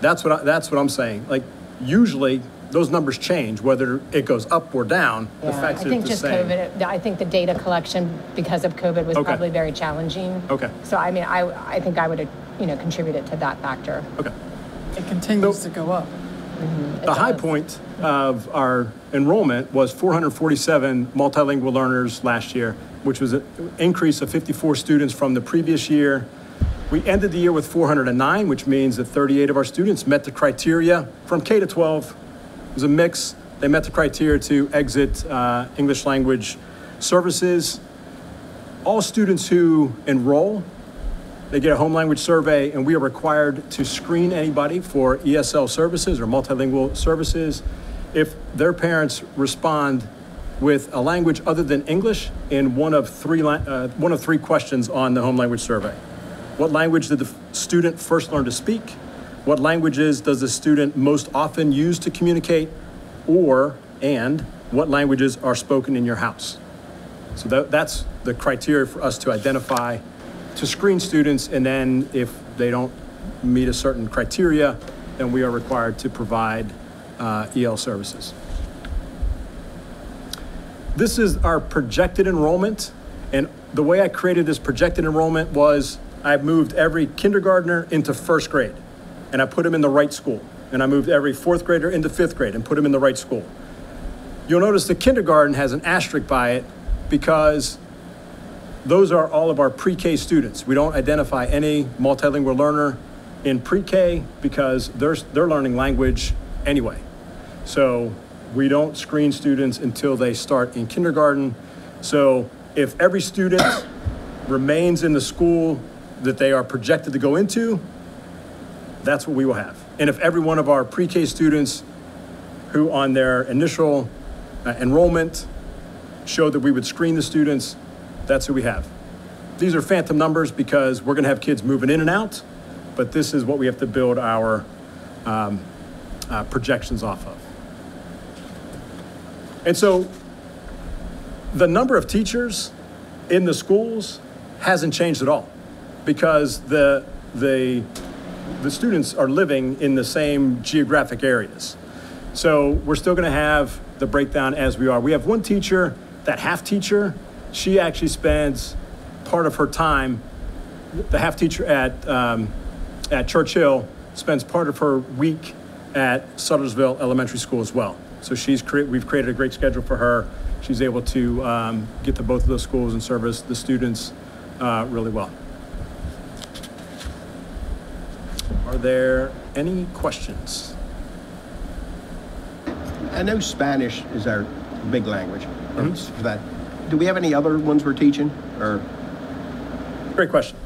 That's what I'm saying. Like usually those numbers change, whether it goes up or down. Yeah. The fact I think just COVID. I think the data collection because of COVID was probably very challenging. Okay. So I mean, I think I would have contributed to that factor. Okay. It continues to go up. Mm-hmm. The high point of our enrollment was 447 multilingual learners last year, which was an increase of 54 students from the previous year. We ended the year with 409, which means that 38 of our students met the criteria from K to 12. It was a mix. They met the criteria to exit English language services. All students who enroll, they get a home language survey, and we are required to screen anybody for ESL services or multilingual services. If their parents respond with a language other than English in one of three questions on the home language survey. What language did the student first learn to speak? What languages does the student most often use to communicate? And what languages are spoken in your house? So that's the criteria for us to identify, to screen students, and then if they don't meet a certain criteria, then we are required to provide EL services. This is our projected enrollment, and the way I created this projected enrollment was I moved every kindergartner into first grade, and I put them in the right school, and I moved every fourth grader into fifth grade and put them in the right school. You'll notice the kindergarten has an asterisk by it because those are all of our pre-K students. We don't identify any multilingual learner in pre-K because they're learning language anyway. So we don't screen students until they start in kindergarten. So if every student remains in the school that they are projected to go into, that's what we will have. And if every one of our pre-K students who on their initial enrollment showed that we would screen the students, that's who we have. These are phantom numbers because we're gonna have kids moving in and out, but this is what we have to build our projections off of. And so the number of teachers in the schools hasn't changed at all because the students are living in the same geographic areas. So we're still gonna have the breakdown as we are. We have one teacher, that half teacher, she actually spends part of her time, the half teacher at Churchill spends part of her week at Suttersville Elementary School as well. So we've created a great schedule for her. She's able to get to both of those schools and service the students really well. Are there any questions? I know Spanish is our big language for that. Do we have any other ones we're teaching, or? Great question.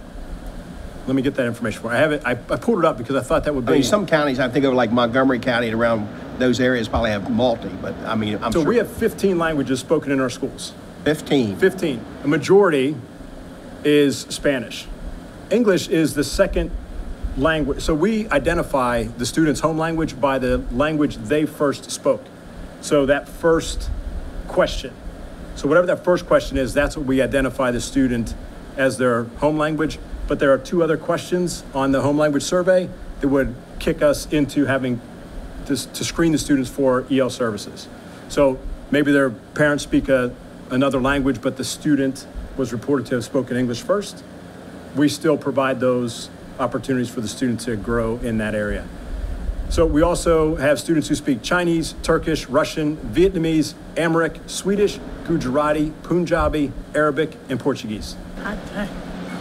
Let me get that information for you. I have it, I pulled it up because I thought that would be. I mean, some counties, I think of like Montgomery County and around those areas probably have multi, but I mean, I'm sure. We have 15 languages spoken in our schools. 15? 15. A majority is Spanish. English is the second language. So we identify the student's home language by the language they first spoke. So that first question. So whatever that first question is, that's what we identify the student as their home language. But there are two other questions on the home language survey that would kick us into having to screen the students for EL services. So maybe their parents speak another language, but the student was reported to have spoken English first. We still provide those opportunities for the student to grow in that area. So we also have students who speak Chinese, Turkish, Russian, Vietnamese, Amharic, Swedish, Gujarati, Punjabi, Arabic, and Portuguese. Okay.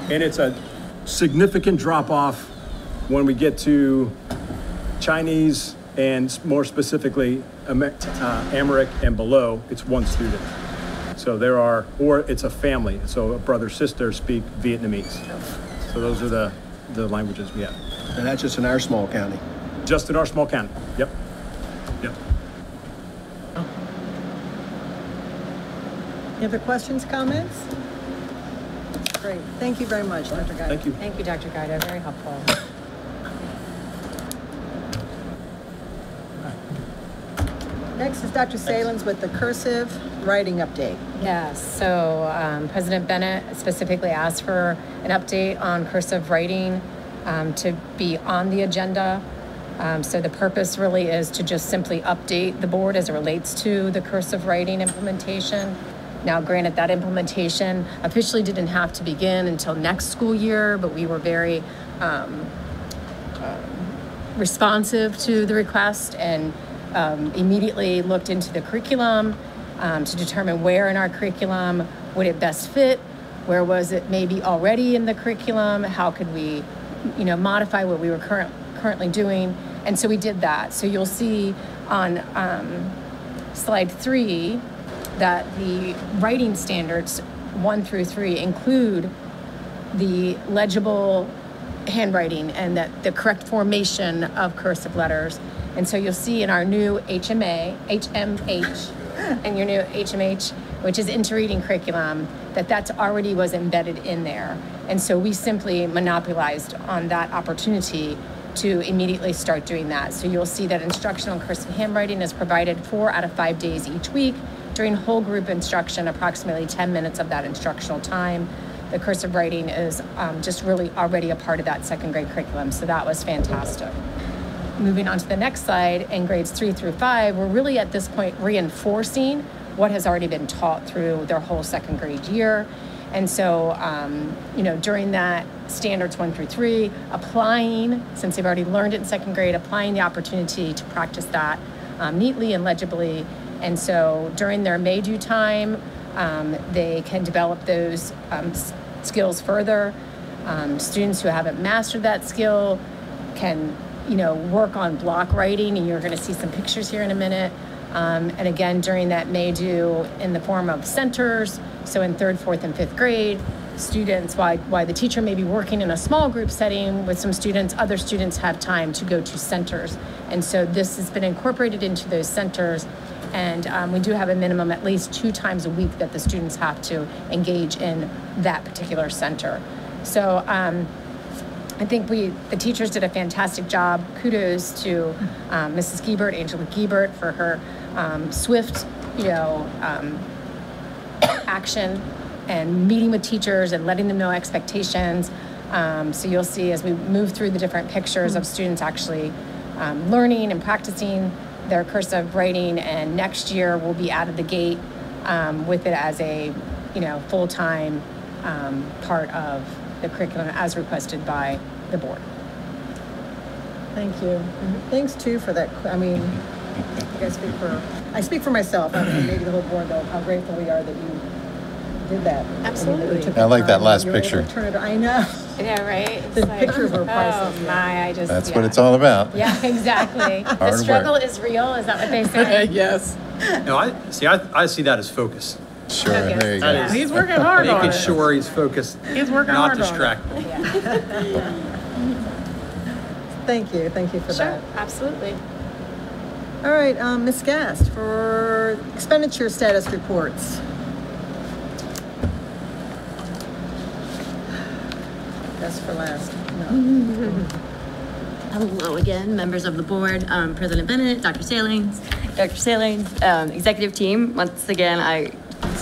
And it's a significant drop-off when we get to Chinese and more specifically Amharic and below. It's one student. So there are, or it's a family. So a brother, sister speak Vietnamese. So those are the languages we have. And that's just in our small county. Just in our small county. Yep. Yep. Any other questions, comments? Great. Thank you very much, Dr. Guido. Thank you. Thank you, Dr. Guido. Very helpful. Next is Dr. Salins with the cursive writing update. Yes, so President Bennett specifically asked for an update on cursive writing to be on the agenda. So the purpose really is to just simply update the board as it relates to the cursive writing implementation. Now, granted, that implementation officially didn't have to begin until next school year, but we were very responsive to the request and immediately looked into the curriculum to determine where in our curriculum would it best fit, where was it maybe already in the curriculum, how could we, you know, modify what we were currently doing, and so we did that. So you'll see on slide 3 that the writing standards 1 through 3 include the legible handwriting and that the correct formation of cursive letters. And so you'll see in our new HMH, and your new HMH, which is inter-reading curriculum, that's already was embedded in there. And so we simply monopolized on that opportunity to immediately start doing that. So you'll see that instructional cursive handwriting is provided 4 out of 5 days each week during whole group instruction, approximately 10 minutes of that instructional time. The cursive writing is just really already a part of that second grade curriculum. So that was fantastic. Moving on to the next slide, in grades 3 through 5, we're really at this point reinforcing what has already been taught through their whole second grade year. And so, during that standards 1 through 3, applying, since they've already learned it in second grade, applying the opportunity to practice that neatly and legibly. And so during their May-Due time, they can develop those skills further. Students who haven't mastered that skill can, work on block writing, and you're gonna see some pictures here in a minute. And again, during that May-Due in the form of centers, so in 3rd, 4th, and 5th grade, students, while the teacher may be working in a small group setting with some students, other students have time to go to centers. And so this has been incorporated into those centers. And we do have a minimum at least 2 times a week that the students have to engage in that particular center. So I think the teachers did a fantastic job. Kudos to Mrs. Giebert, Angela Giebert, for her swift, action and meeting with teachers and letting them know expectations. So you'll see as we move through the different pictures of students actually learning and practicing their cursive writing, and next year we'll be out of the gate with it as a full-time part of the curriculum as requested by the board. Thank you. Thanks too for that. I mean, I speak for myself. I mean, maybe the whole board though, how grateful we are that you did that. Absolutely. I like that last picture. I know. Yeah, right? It's the pictures were priceless. Oh my, that's what it's all about. Yeah, exactly. The struggle is real, is that what they say? Yes. No, I see that as focus. Sure, okay. There you go. That is, he's working hard on it. Making sure he's focused. He's working hard on it. Not distracted. Yeah. Thank you for that. Sure, absolutely. All right, Ms. Gast, for expenditure status reports. For last. No. Hello again, members of the board, President Bennett, Dr. Salins, executive team. Once again,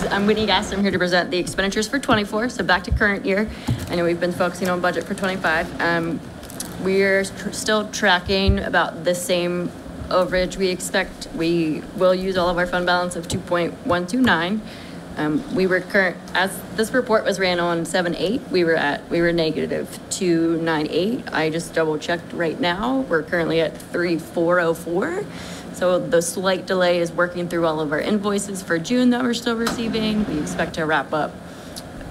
I'm Whitney Gass. I'm here to present the expenditures for 24, so back to current year. I know we've been focusing on budget for 25. We're still tracking about the same overage we expect. We will use all of our fund balance of 2.129. We were current, as this report was ran on 7/8, we were negative 298. I just double checked right now. We're currently at 3404. So the slight delay is working through all of our invoices for June that we're still receiving. We expect to wrap up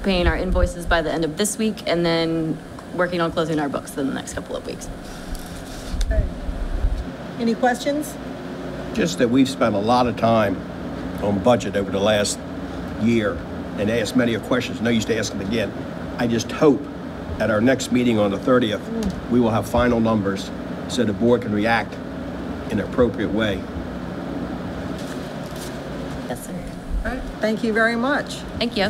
paying our invoices by the end of this week, and then working on closing our books in the next couple of weeks. Okay. Any questions? Just that we've spent a lot of time on budget over the last year and asked many of questions. No use to ask them again. I just hope at our next meeting on the 30th, we will have final numbers so the board can react in an appropriate way. Yes, sir. All right. Thank you very much. Thank you.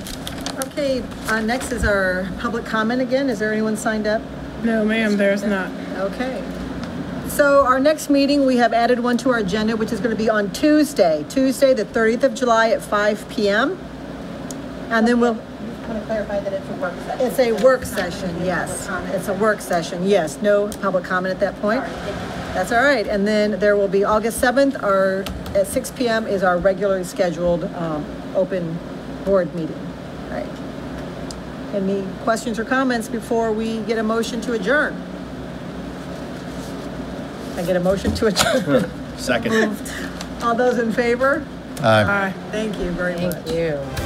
Okay, next is our public comment again. Is there anyone signed up? No, ma'am, there's not. Okay. So our next meeting, we have added one to our agenda, which is going to be on Tuesday, the 30th of July at 5 p.m. And then we'll want to clarify that it's a work session. It's a work session, yes. It's a work session, yes. No public comment at that point. That's all right. And then there will be August 7th, at 6 p.m. is our regularly scheduled open board meeting. All right. Any questions or comments before we get a motion to adjourn? I get a motion to adjourn. Second. All those in favor? Aye. Thank you very much. Thank you.